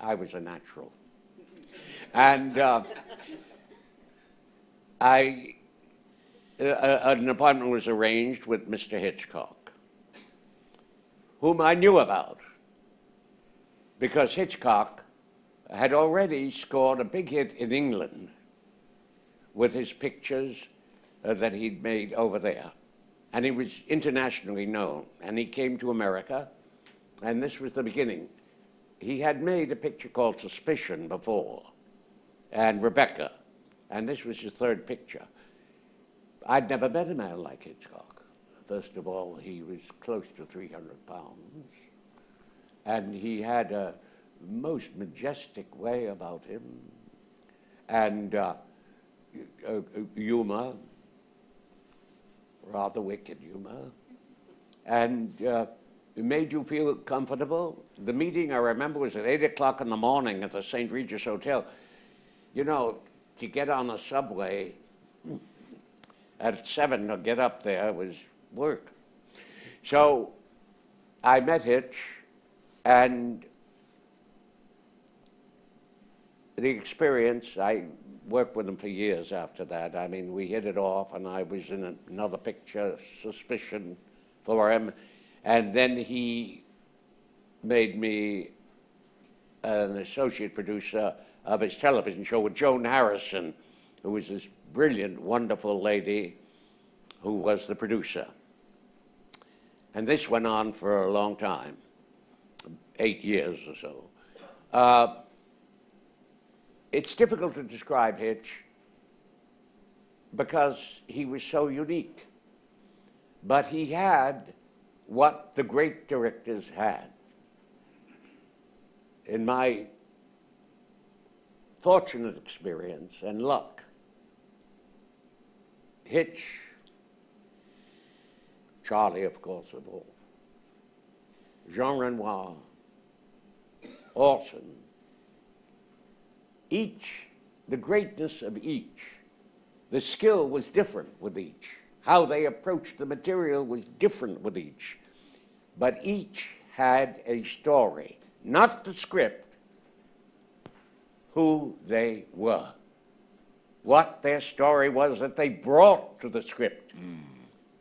I was a natural. And an appointment was arranged with Mr. Hitchcock, whom I knew about, because Hitchcock had already scored a big hit in England with his pictures that he'd made over there. And he was internationally known. And he came to America, and this was the beginning. He had made a picture called Suspicion before, and Rebecca. And this was his third picture. I'd never met a man like Hitchcock. First of all, he was close to 300 pounds, and he had a most majestic way about him, and humor, rather wicked humor, and it made you feel comfortable. The meeting, I remember, was at 8 o'clock in the morning at the St. Regis Hotel. You know, to get on a subway at 7 to get up there was work. So I met Hitch, and the experience, I worked with him for years after that. I mean, we hit it off, and I was in another picture, Suspicion, for him. And then he made me an associate producer of his television show with Joan Harrison, who was this brilliant, wonderful lady who was the producer. And this went on for a long time, 8 years or so. It's difficult to describe Hitch because he was so unique. But he had what the great directors had. In my fortunate experience and luck, Hitch, Charlie, of course, of all, Jean Renoir, Orson, each, the greatness of each, the skill was different with each. How they approached the material was different with each. But each had a story, not the script, who they were, what their story was that they brought to the script,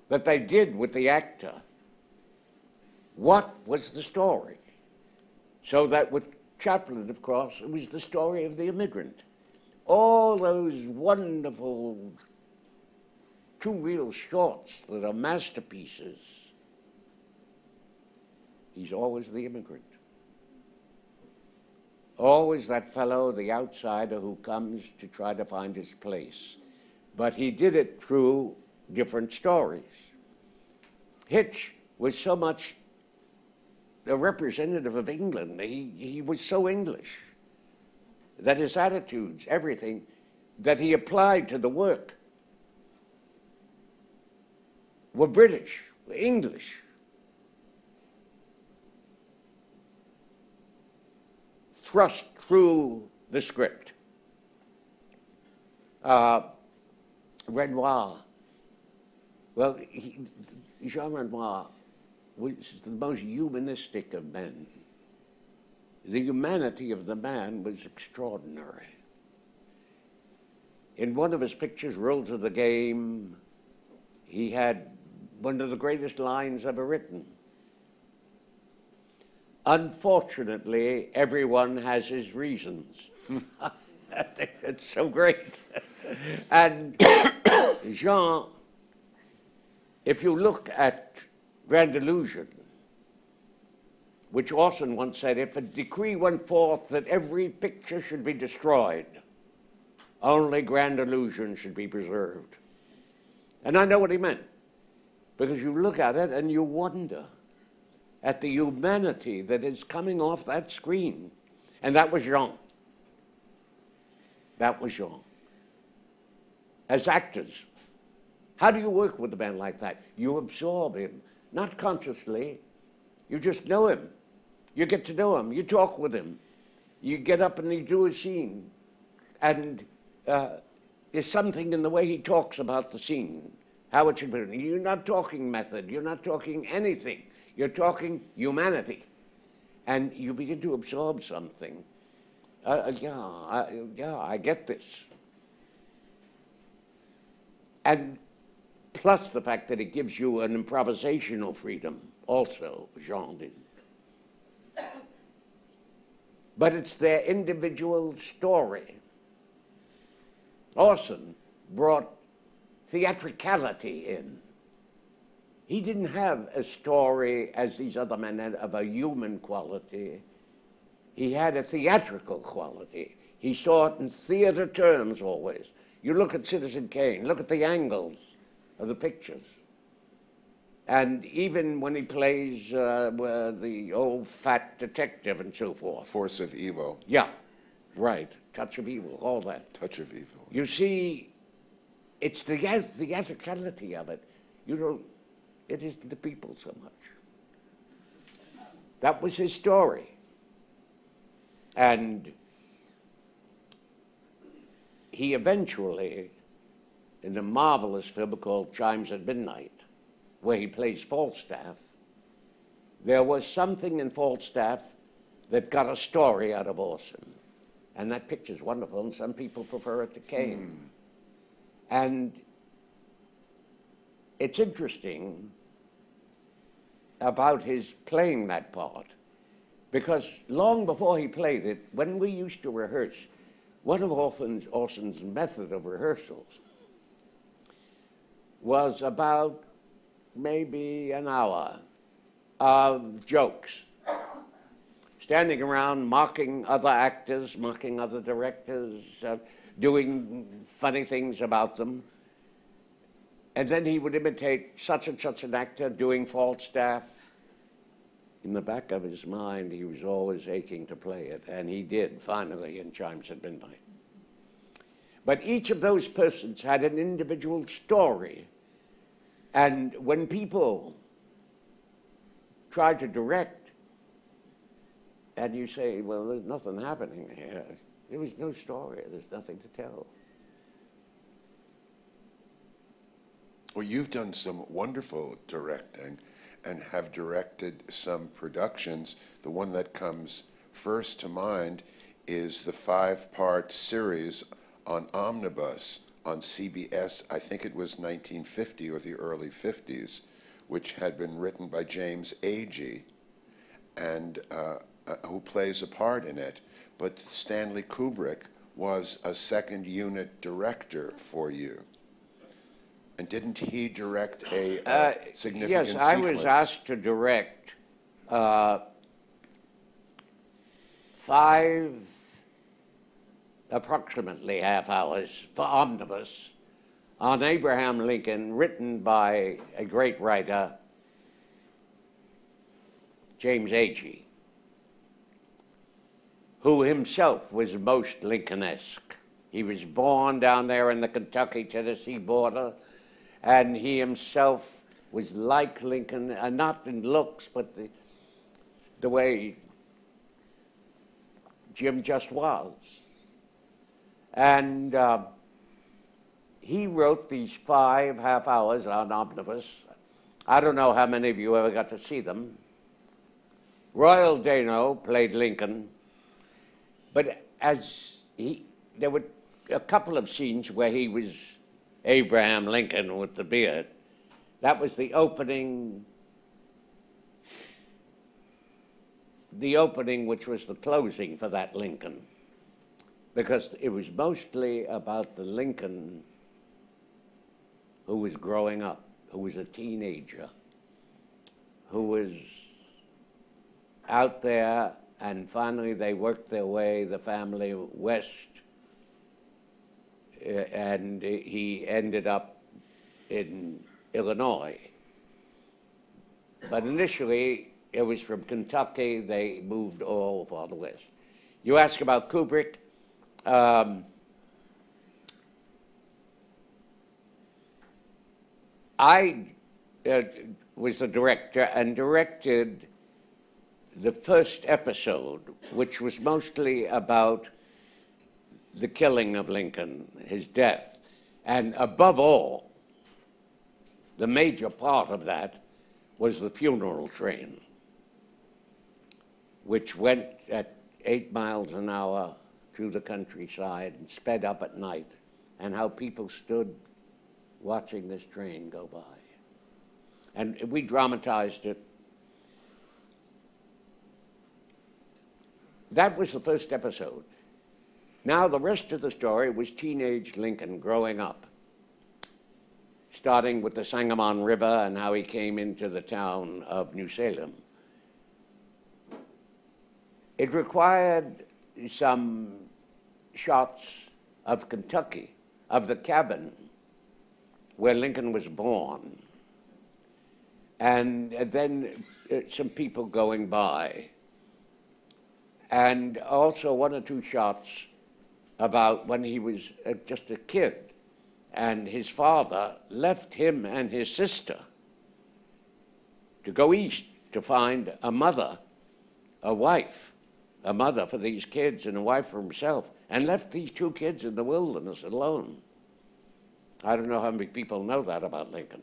that they did with the actor. What was the story? So that with Chaplin, of course, it was the story of the immigrant. All those wonderful two-reel shorts that are masterpieces. He's always the immigrant. Always that fellow, the outsider who comes to try to find his place. But he did it through different stories. Hitch was so much a representative of England. He was so English that his attitudes, everything, that he applied to the work were British, were English. Thrust through the script. Renoir. Well, Jean Renoir was the most humanistic of men. The humanity of the man was extraordinary. In one of his pictures, Rules of the Game, he had one of the greatest lines ever written. Unfortunately, everyone has his reasons. I think it's so great. And Jean, if you look at Grand Illusion, which Orson once said, if a decree went forth that every picture should be destroyed, only Grand Illusion should be preserved. And I know what he meant, because you look at it and you wonder at the humanity that is coming off that screen. And that was Jean. That was Jean. As actors, how do you work with a man like that? You absorb him, not consciously. You just know him. You get to know him. You talk with him. You get up and you do a scene. And there's something in the way he talks about the scene, how it should be. You're not talking method. You're not talking anything. You're talking humanity, and you begin to absorb something. I get this. And plus the fact that it gives you an improvisational freedom, also, Jean did. But it's their individual story. Orson brought theatricality in. He didn't have a story as these other men had of a human quality. He had a theatrical quality. He saw it in theater terms always. You look at Citizen Kane, look at the angles of the pictures. And even when he plays the old fat detective and so forth. Force of Evil. Yeah, right. Touch of Evil, all that. Touch of Evil. You see, it's the theatricality of it. You know, it isn't the people so much. That was his story. And he eventually, in a marvelous film called Chimes at Midnight, where he plays Falstaff, there was something in Falstaff that got a story out of Orson. And that picture's wonderful, and some people prefer it to Cain. And it's interesting about his playing that part, because long before he played it, when we used to rehearse, one of Orson's method of rehearsals was about maybe an hour of jokes, standing around mocking other actors, mocking other directors, doing funny things about them. And then he would imitate such and such an actor doing Falstaff. In the back of his mind, he was always aching to play it, and he did, finally, in Chimes at Midnight. But each of those persons had an individual story. And when people try to direct, and you say, well, there's nothing happening here. There was no story. There's nothing to tell. Well, you've done some wonderful directing and have directed some productions. The one that comes first to mind is the 5-part series on Omnibus on CBS, I think it was 1950 or the early 50s, which had been written by James Agee, and who plays a part in it. But Stanley Kubrick was a second unit director for you. And didn't he direct a significant sequence? Yes, I was asked to direct 5 approximately half hours for Omnibus on Abraham Lincoln, written by a great writer, James Agee, who himself was most Lincoln-esque. He was born down there in the Kentucky-Tennessee border, and he himself was like Lincoln, not in looks, but the way Jim just was. And he wrote these 5 half hours on Omnibus. I don't know how many of you ever got to see them. Royal Dano played Lincoln, but there were a couple of scenes where he was Abraham Lincoln with the beard. That was the opening which was the closing for that Lincoln, because it was mostly about the Lincoln who was growing up, who was a teenager, who was out there, and finally they worked their way, the family, west, and he ended up in Illinois. But initially, it was from Kentucky, they moved all far the west. You ask about Kubrick. I was the director and directed the first episode, which was mostly about the killing of Lincoln, his death. And above all, the major part of that was the funeral train, which went at 8 miles an hour through the countryside and sped up at night, and how people stood watching this train go by. And we dramatized it. That was the first episode. Now the rest of the story was teenage Lincoln growing up, starting with the Sangamon River and how he came into the town of New Salem. It required some shots of Kentucky, of the cabin where Lincoln was born, and then some people going by, and also one or two shots about when he was just a kid, and his father left him and his sister to go east to find a mother, a wife, a mother for these kids and a wife for himself, and left these two kids in the wilderness alone. I don't know how many people know that about Lincoln.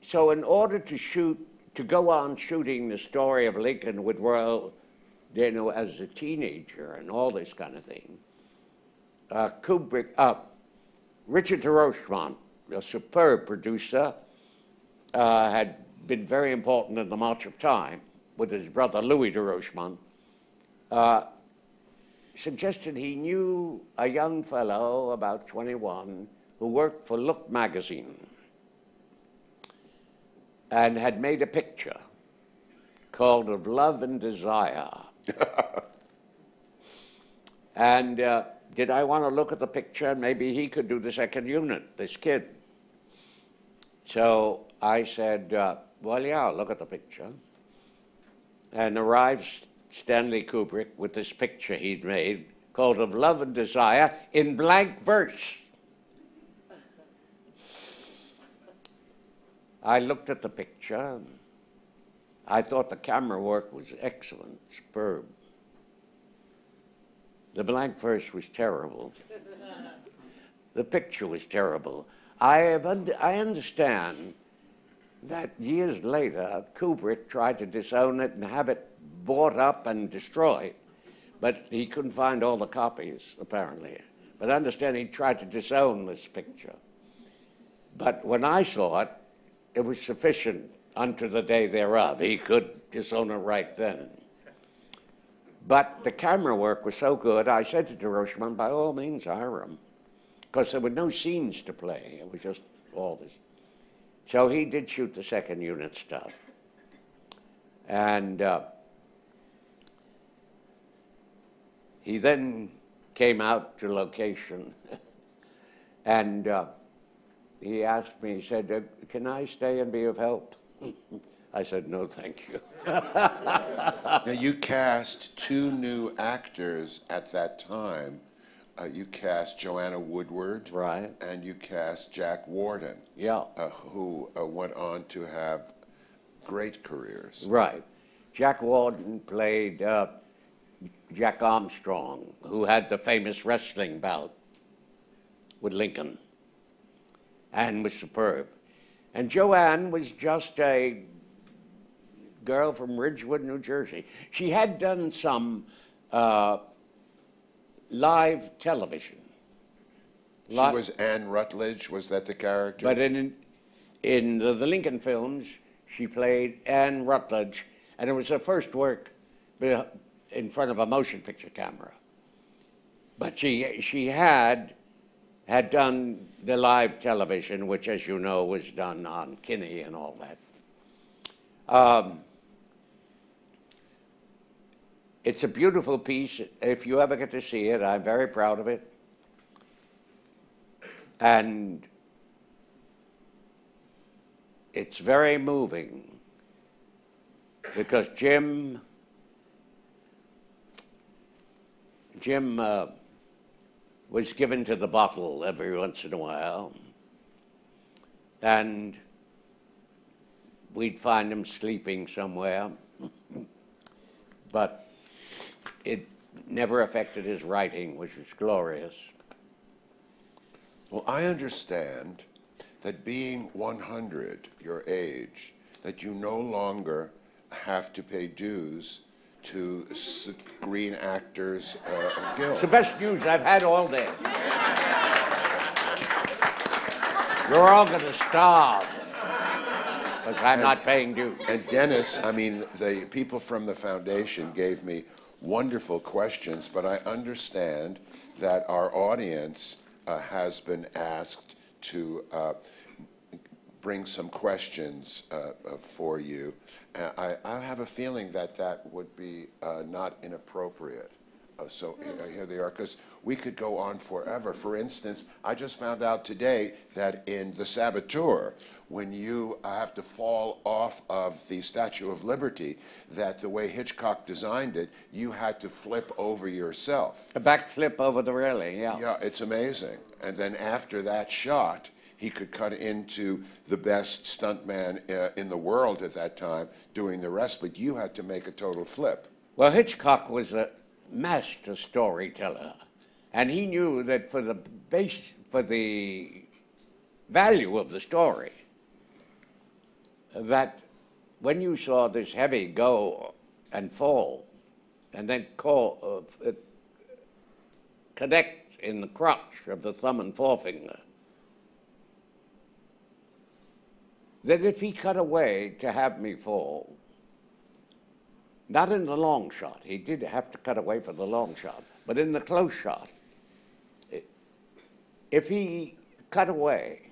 So in order to shoot, to go on shooting the story of Lincoln with Royal, you know, as a teenager and all this kind of thing, Richard de Rochemont, a superb producer, had been very important in the March of Time with his brother Louis de Rochemont, suggested he knew a young fellow about 21 who worked for Look magazine and had made a picture called Of Love and Desire. And did I want to look at the picture? Maybe he could do the second unit, this kid. So I said, well, yeah, I'll look at the picture. And arrives Stanley Kubrick with this picture he'd made called Of Love and Desire in blank verse. I looked at the picture. I thought the camera work was excellent, superb. The blank verse was terrible. The picture was terrible. I understand that years later, Kubrick tried to disown it and have it bought up and destroyed, but he couldn't find all the copies, apparently. But I understand he tried to disown this picture. But when I saw it, it was sufficient unto the day thereof. He could disown it right then. But the camera work was so good, I said to de Rochemont, by all means, hire him, because there were no scenes to play. It was just all this. So he did shoot the second unit stuff. And he then came out to location. And he asked me, he said, can I stay and be of help? I said, no, thank you. Now, you cast two new actors at that time. You cast Joanna Woodward, right, and you cast Jack Warden, yeah, who went on to have great careers. Right. Jack Warden played Jack Armstrong, who had the famous wrestling bout with Lincoln, and was superb. And Joanne was just a girl from Ridgewood, New Jersey. She had done some live television. She was Anne Rutledge, was that the character? But in the Lincoln films, she played Anne Rutledge, and it was her first work in front of a motion picture camera. But she had done the live television, which, as you know, was done on Kinney and all that. It's a beautiful piece. If you ever get to see it, I'm very proud of it. And it's very moving because Jim was given to the bottle every once in a while. And we'd find him sleeping somewhere. But it never affected his writing, which is glorious. Well, I understand that being 100, your age, that you no longer have to pay dues to Screen Actors Guild. It's the best news I've had all day. You're all going to starve. Because I'm not paying dues. And Dennis, I mean, the people from the foundation gave me wonderful questions, but I understand that our audience has been asked to bring some questions for you. I have a feeling that that would be not inappropriate. So here they are, because we could go on forever. For instance, I just found out today that in The Saboteur, when you have to fall off of the Statue of Liberty, that the way Hitchcock designed it, you had to flip over yourself. A backflip over the railing, yeah. Yeah, it's amazing. And then after that shot, he could cut into the best stuntman in the world at that time doing the rest, but you had to make a total flip. Well, Hitchcock was a master storyteller, and he knew that for the base, for the value of the story, that when you saw this heavy go and fall, and then connect in the crotch of the thumb and forefinger, that if he cut away to have me fall, not in the long shot, he did have to cut away for the long shot, but in the close shot, if he cut away,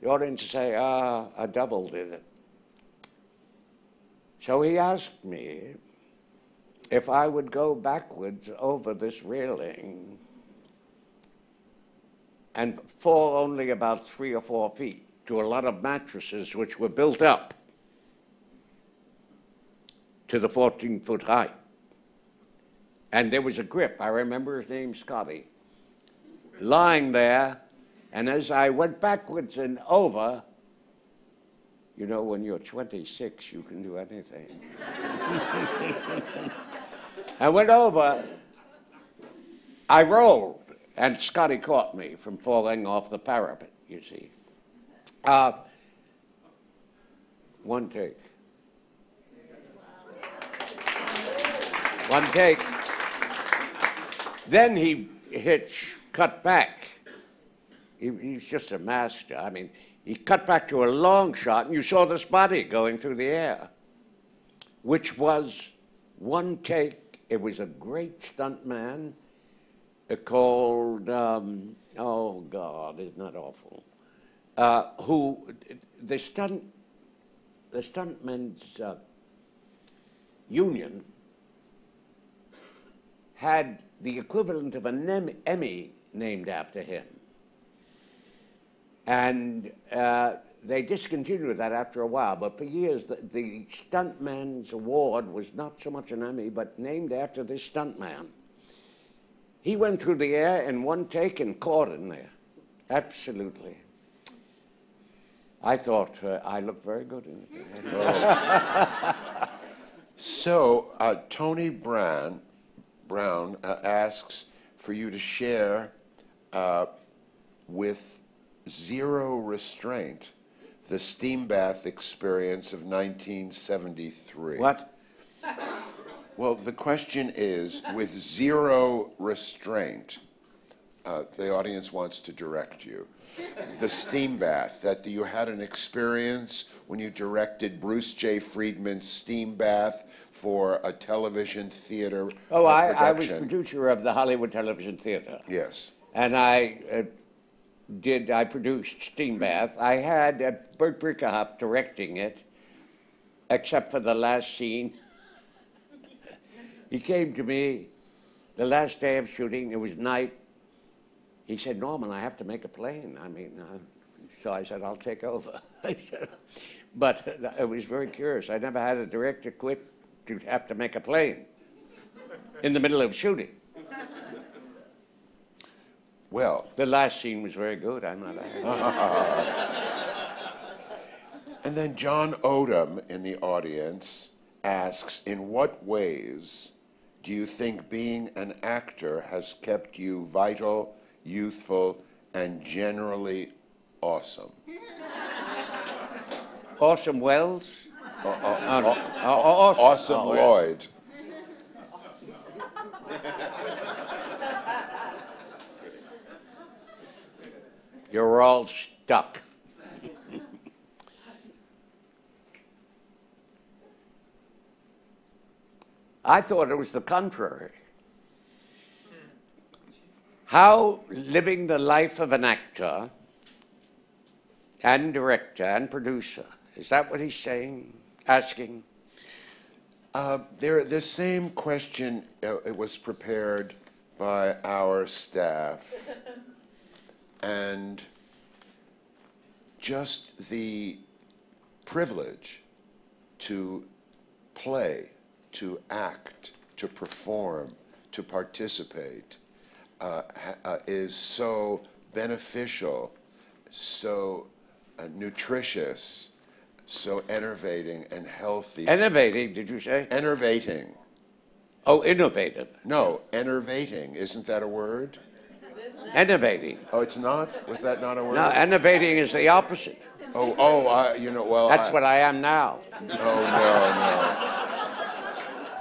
the audience would say, ah, a double did it. So he asked me if I would go backwards over this railing and fall only about 3 or 4 feet. To a lot of mattresses which were built up to the 14-foot height. And there was a grip, I remember his name, Scotty, lying there, and as I went backwards and over, you know, when you're 26, you can do anything. I went over, I rolled, and Scotty caught me from falling off the parapet, you see. One take. One take. Then Hitch cut back. He's just a master. I mean, he cut back to a long shot, and you saw this body going through the air, which was one take. It was a great stuntman called, oh, God, isn't that awful? Who the stuntmen's union had the equivalent of an Emmy named after him, and they discontinued that after a while. But for years, the stuntman's award was not so much an Emmy, but named after this stuntman. He went through the air in one take and caught in there, absolutely. I thought I looked very good in it. Oh. So Tony Brown asks for you to share with zero restraint the steam bath experience of 1973. What? Well, the question is, with zero restraint, the audience wants to direct you. The steam bath, that you had an experience when you directed Bruce J. Friedman's steam bath for a television theater production. Oh, I was producer of the Hollywood Television Theater. Yes. And I produced steam bath. I had Bert Brickerhoff directing it, except for the last scene. He came to me the last day of shooting. It was night. He said, Norman, I have to make a plane. I mean, so I said, I'll take over. But it was very curious. I never had a director quit to have to make a plane in the middle of shooting. Well. The last scene was very good, I might add. And then John Odom in the audience asks, in what ways do you think being an actor has kept you vital, youthful, and generally awesome? Awesome Welles? Awesome Lloyd. You're all stuck. I thought it was the contrary. How living the life of an actor and director and producer, is that what he's saying, asking? This same question it was prepared by our staff, and just the privilege to play, to act, to perform, to participate is so beneficial, so nutritious, so enervating and healthy. Enervating, did you say? Enervating. Oh, innovative. No, enervating. Isn't that a word? Enervating. Oh, it's not? Was that not a word? No, enervating is the opposite. Oh, you know, well... That's what I am now. Oh, no,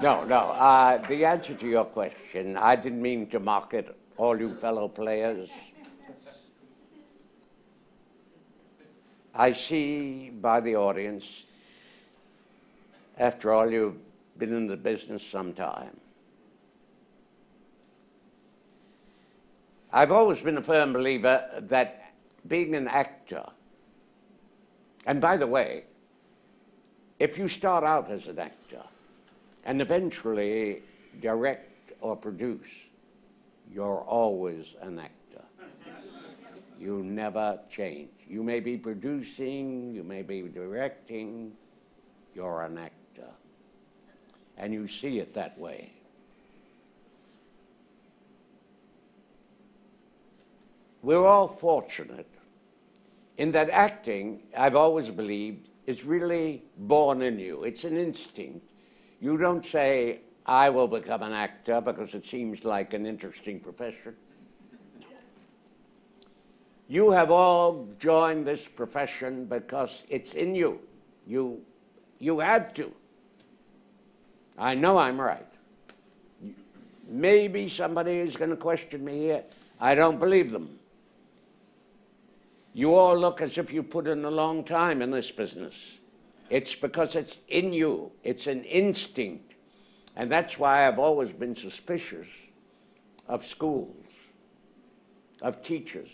no. No, no. The answer to your question, I didn't mean to mock it, all you fellow players. I see by the audience, after all, you've been in the business some time. I've always been a firm believer that being an actor, and by the way, if you start out as an actor and eventually direct or produce, you're always an actor. You never change. You may be producing, you may be directing, you're an actor. And you see it that way. We're all fortunate in that acting, I've always believed, is really born in you. It's an instinct. You don't say, I will become an actor because it seems like an interesting profession. You have all joined this profession because it's in you. You had to. I know I'm right. Maybe somebody is going to question me here. I don't believe them. You all look as if you put in a long time in this business. It's because it's in you. It's an instinct. And that's why I've always been suspicious of schools, of teachers.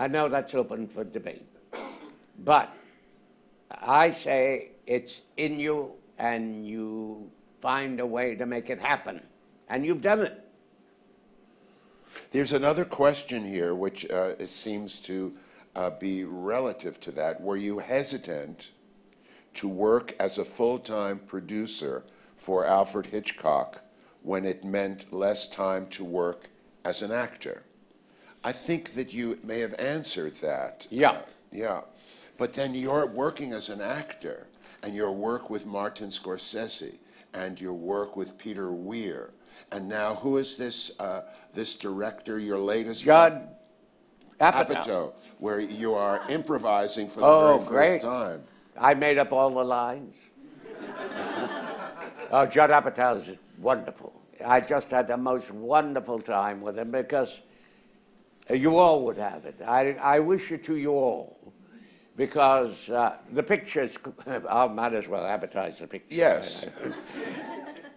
I know that's open for debate, but I say it's in you and you find a way to make it happen, and you've done it. There's another question here which it seems to be relative to that. Were you hesitant to work as a full-time producer for Alfred Hitchcock when it meant less time to work as an actor? I think that you may have answered that. Yeah. Yeah. But then you're working as an actor, and your work with Martin Scorsese, and your work with Peter Weir. And now, who is this this director, your latest? Judd Apatow, where you are improvising for the very first time. I made up all the lines. Oh, Judd Apatow is wonderful. I just had the most wonderful time with him because you all would have it. I wish it to you all, because the pictures, I might as well advertise the pictures. Yes.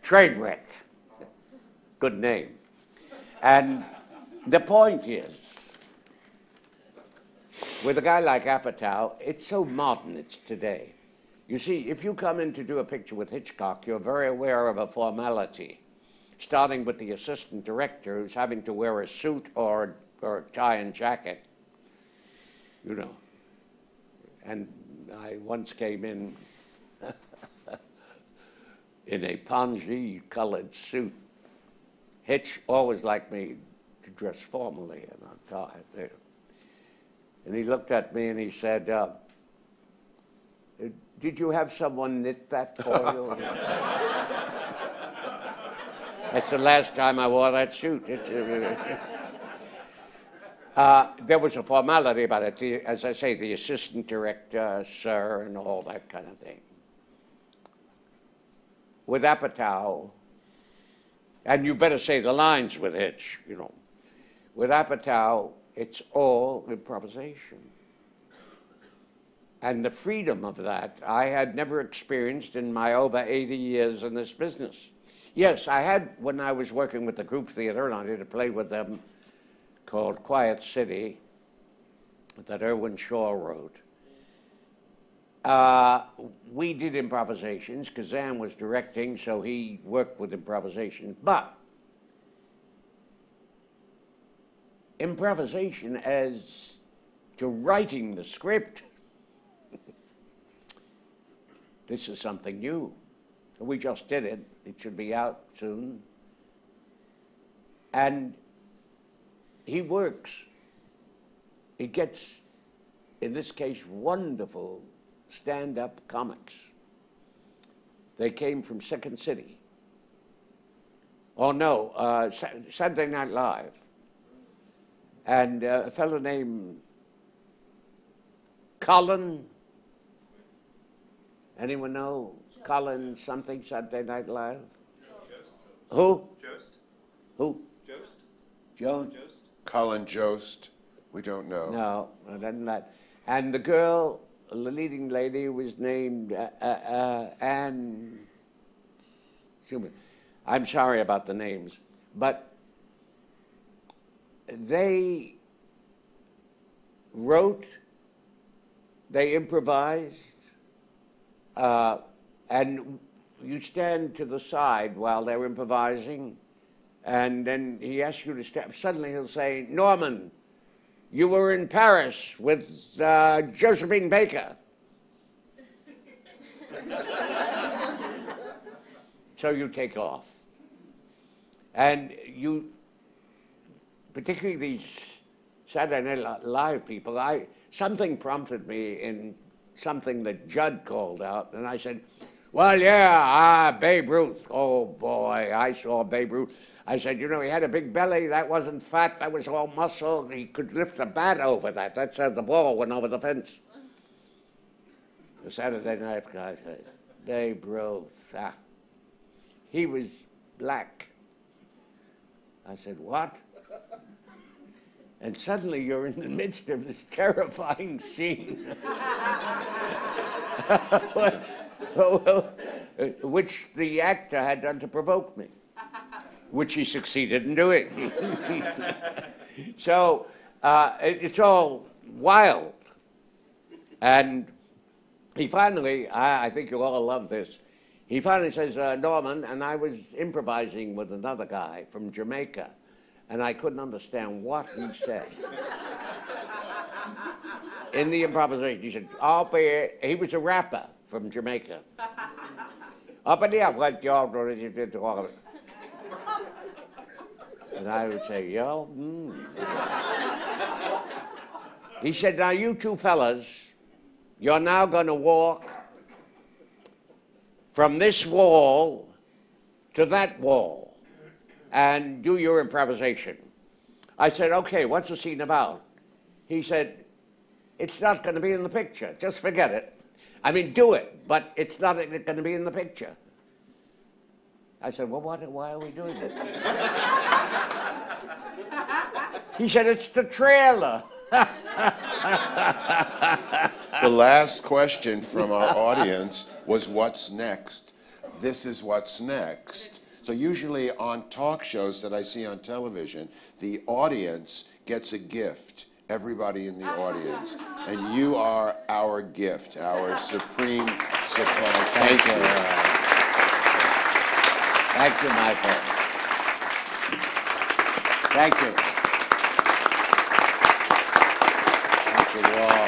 Trainwreck. Good name. And the point is, with a guy like Apatow, it's so modern, it's today. You see, if you come in to do a picture with Hitchcock, you're very aware of a formality, starting with the assistant director who's having to wear a suit or a tie and jacket, you know. And I once came in in a pongee-colored suit. Hitch always liked me to dress formally and on tie there. And he looked at me and he said, did you have someone knit that for you? That's the last time I wore that suit. There was a formality about it, as I say, the assistant director, sir, and all that kind of thing. With Apatow, and you better say the lines with Hitch, you know. With Apatow, it's all improvisation. And the freedom of that, I had never experienced in my over 80 years in this business. Yes, I had, when I was working with the Group Theatre, and I did a play with them, called Quiet City, that Irwin Shaw wrote. We did improvisations. Kazan was directing, so he worked with improvisation. But improvisation as to writing the script, this is something new. We just did it. It should be out soon. And he works. He gets, in this case, wonderful stand-up comics. They came from Second City. Oh, no, Saturday Night Live. And a fellow named Colin. Anyone know Colin something, Saturday Night Live? Jost. Who? Jost. Who? Jost. Joan? Jost. Colin Jost. We don't know. No, other than that. And the girl, the leading lady, was named Anne Schumann. I'm sorry about the names, but they wrote, they improvised, and you stand to the side while they're improvising, and then he asks you to step. Suddenly he'll say, Norman, you were in Paris with Josephine Baker. So you take off. And you, particularly these Saturday Night Live people, something prompted me in something that Judd called out, and I said, well, yeah, Babe Ruth. Oh, boy, I saw Babe Ruth. I said, you know, he had a big belly. That wasn't fat. That was all muscle. He could lift a bat over that. That's how the ball went over the fence. The Saturday Night guy says, Babe Ruth. Ah. He was black. I said, what? And suddenly you're in the midst of this terrifying scene. Which the actor had done to provoke me, which he succeeded in doing. So it's all wild. And he finally, I think you all love this, he finally says, Norman, and I was improvising with another guy from Jamaica, and I couldn't understand what he said. In the improvisation, he said, I'll be here. He was a rapper from Jamaica. And I would say, yo, He said, now you two fellas, you're now going to walk from this wall to that wall and do your improvisation. I said, okay, what's the scene about? He said, it's not going to be in the picture. Just forget it. I mean, do it, but it's not going to be in the picture. I said, well, why are we doing this? He said, it's the trailer. The last question from our audience was, what's next? This is what's next. So usually on talk shows that I see on television, the audience gets a gift. Everybody in the audience, and you are our gift, our supreme supply. Thank you. Thank you, Michael. Thank you. Thank you all.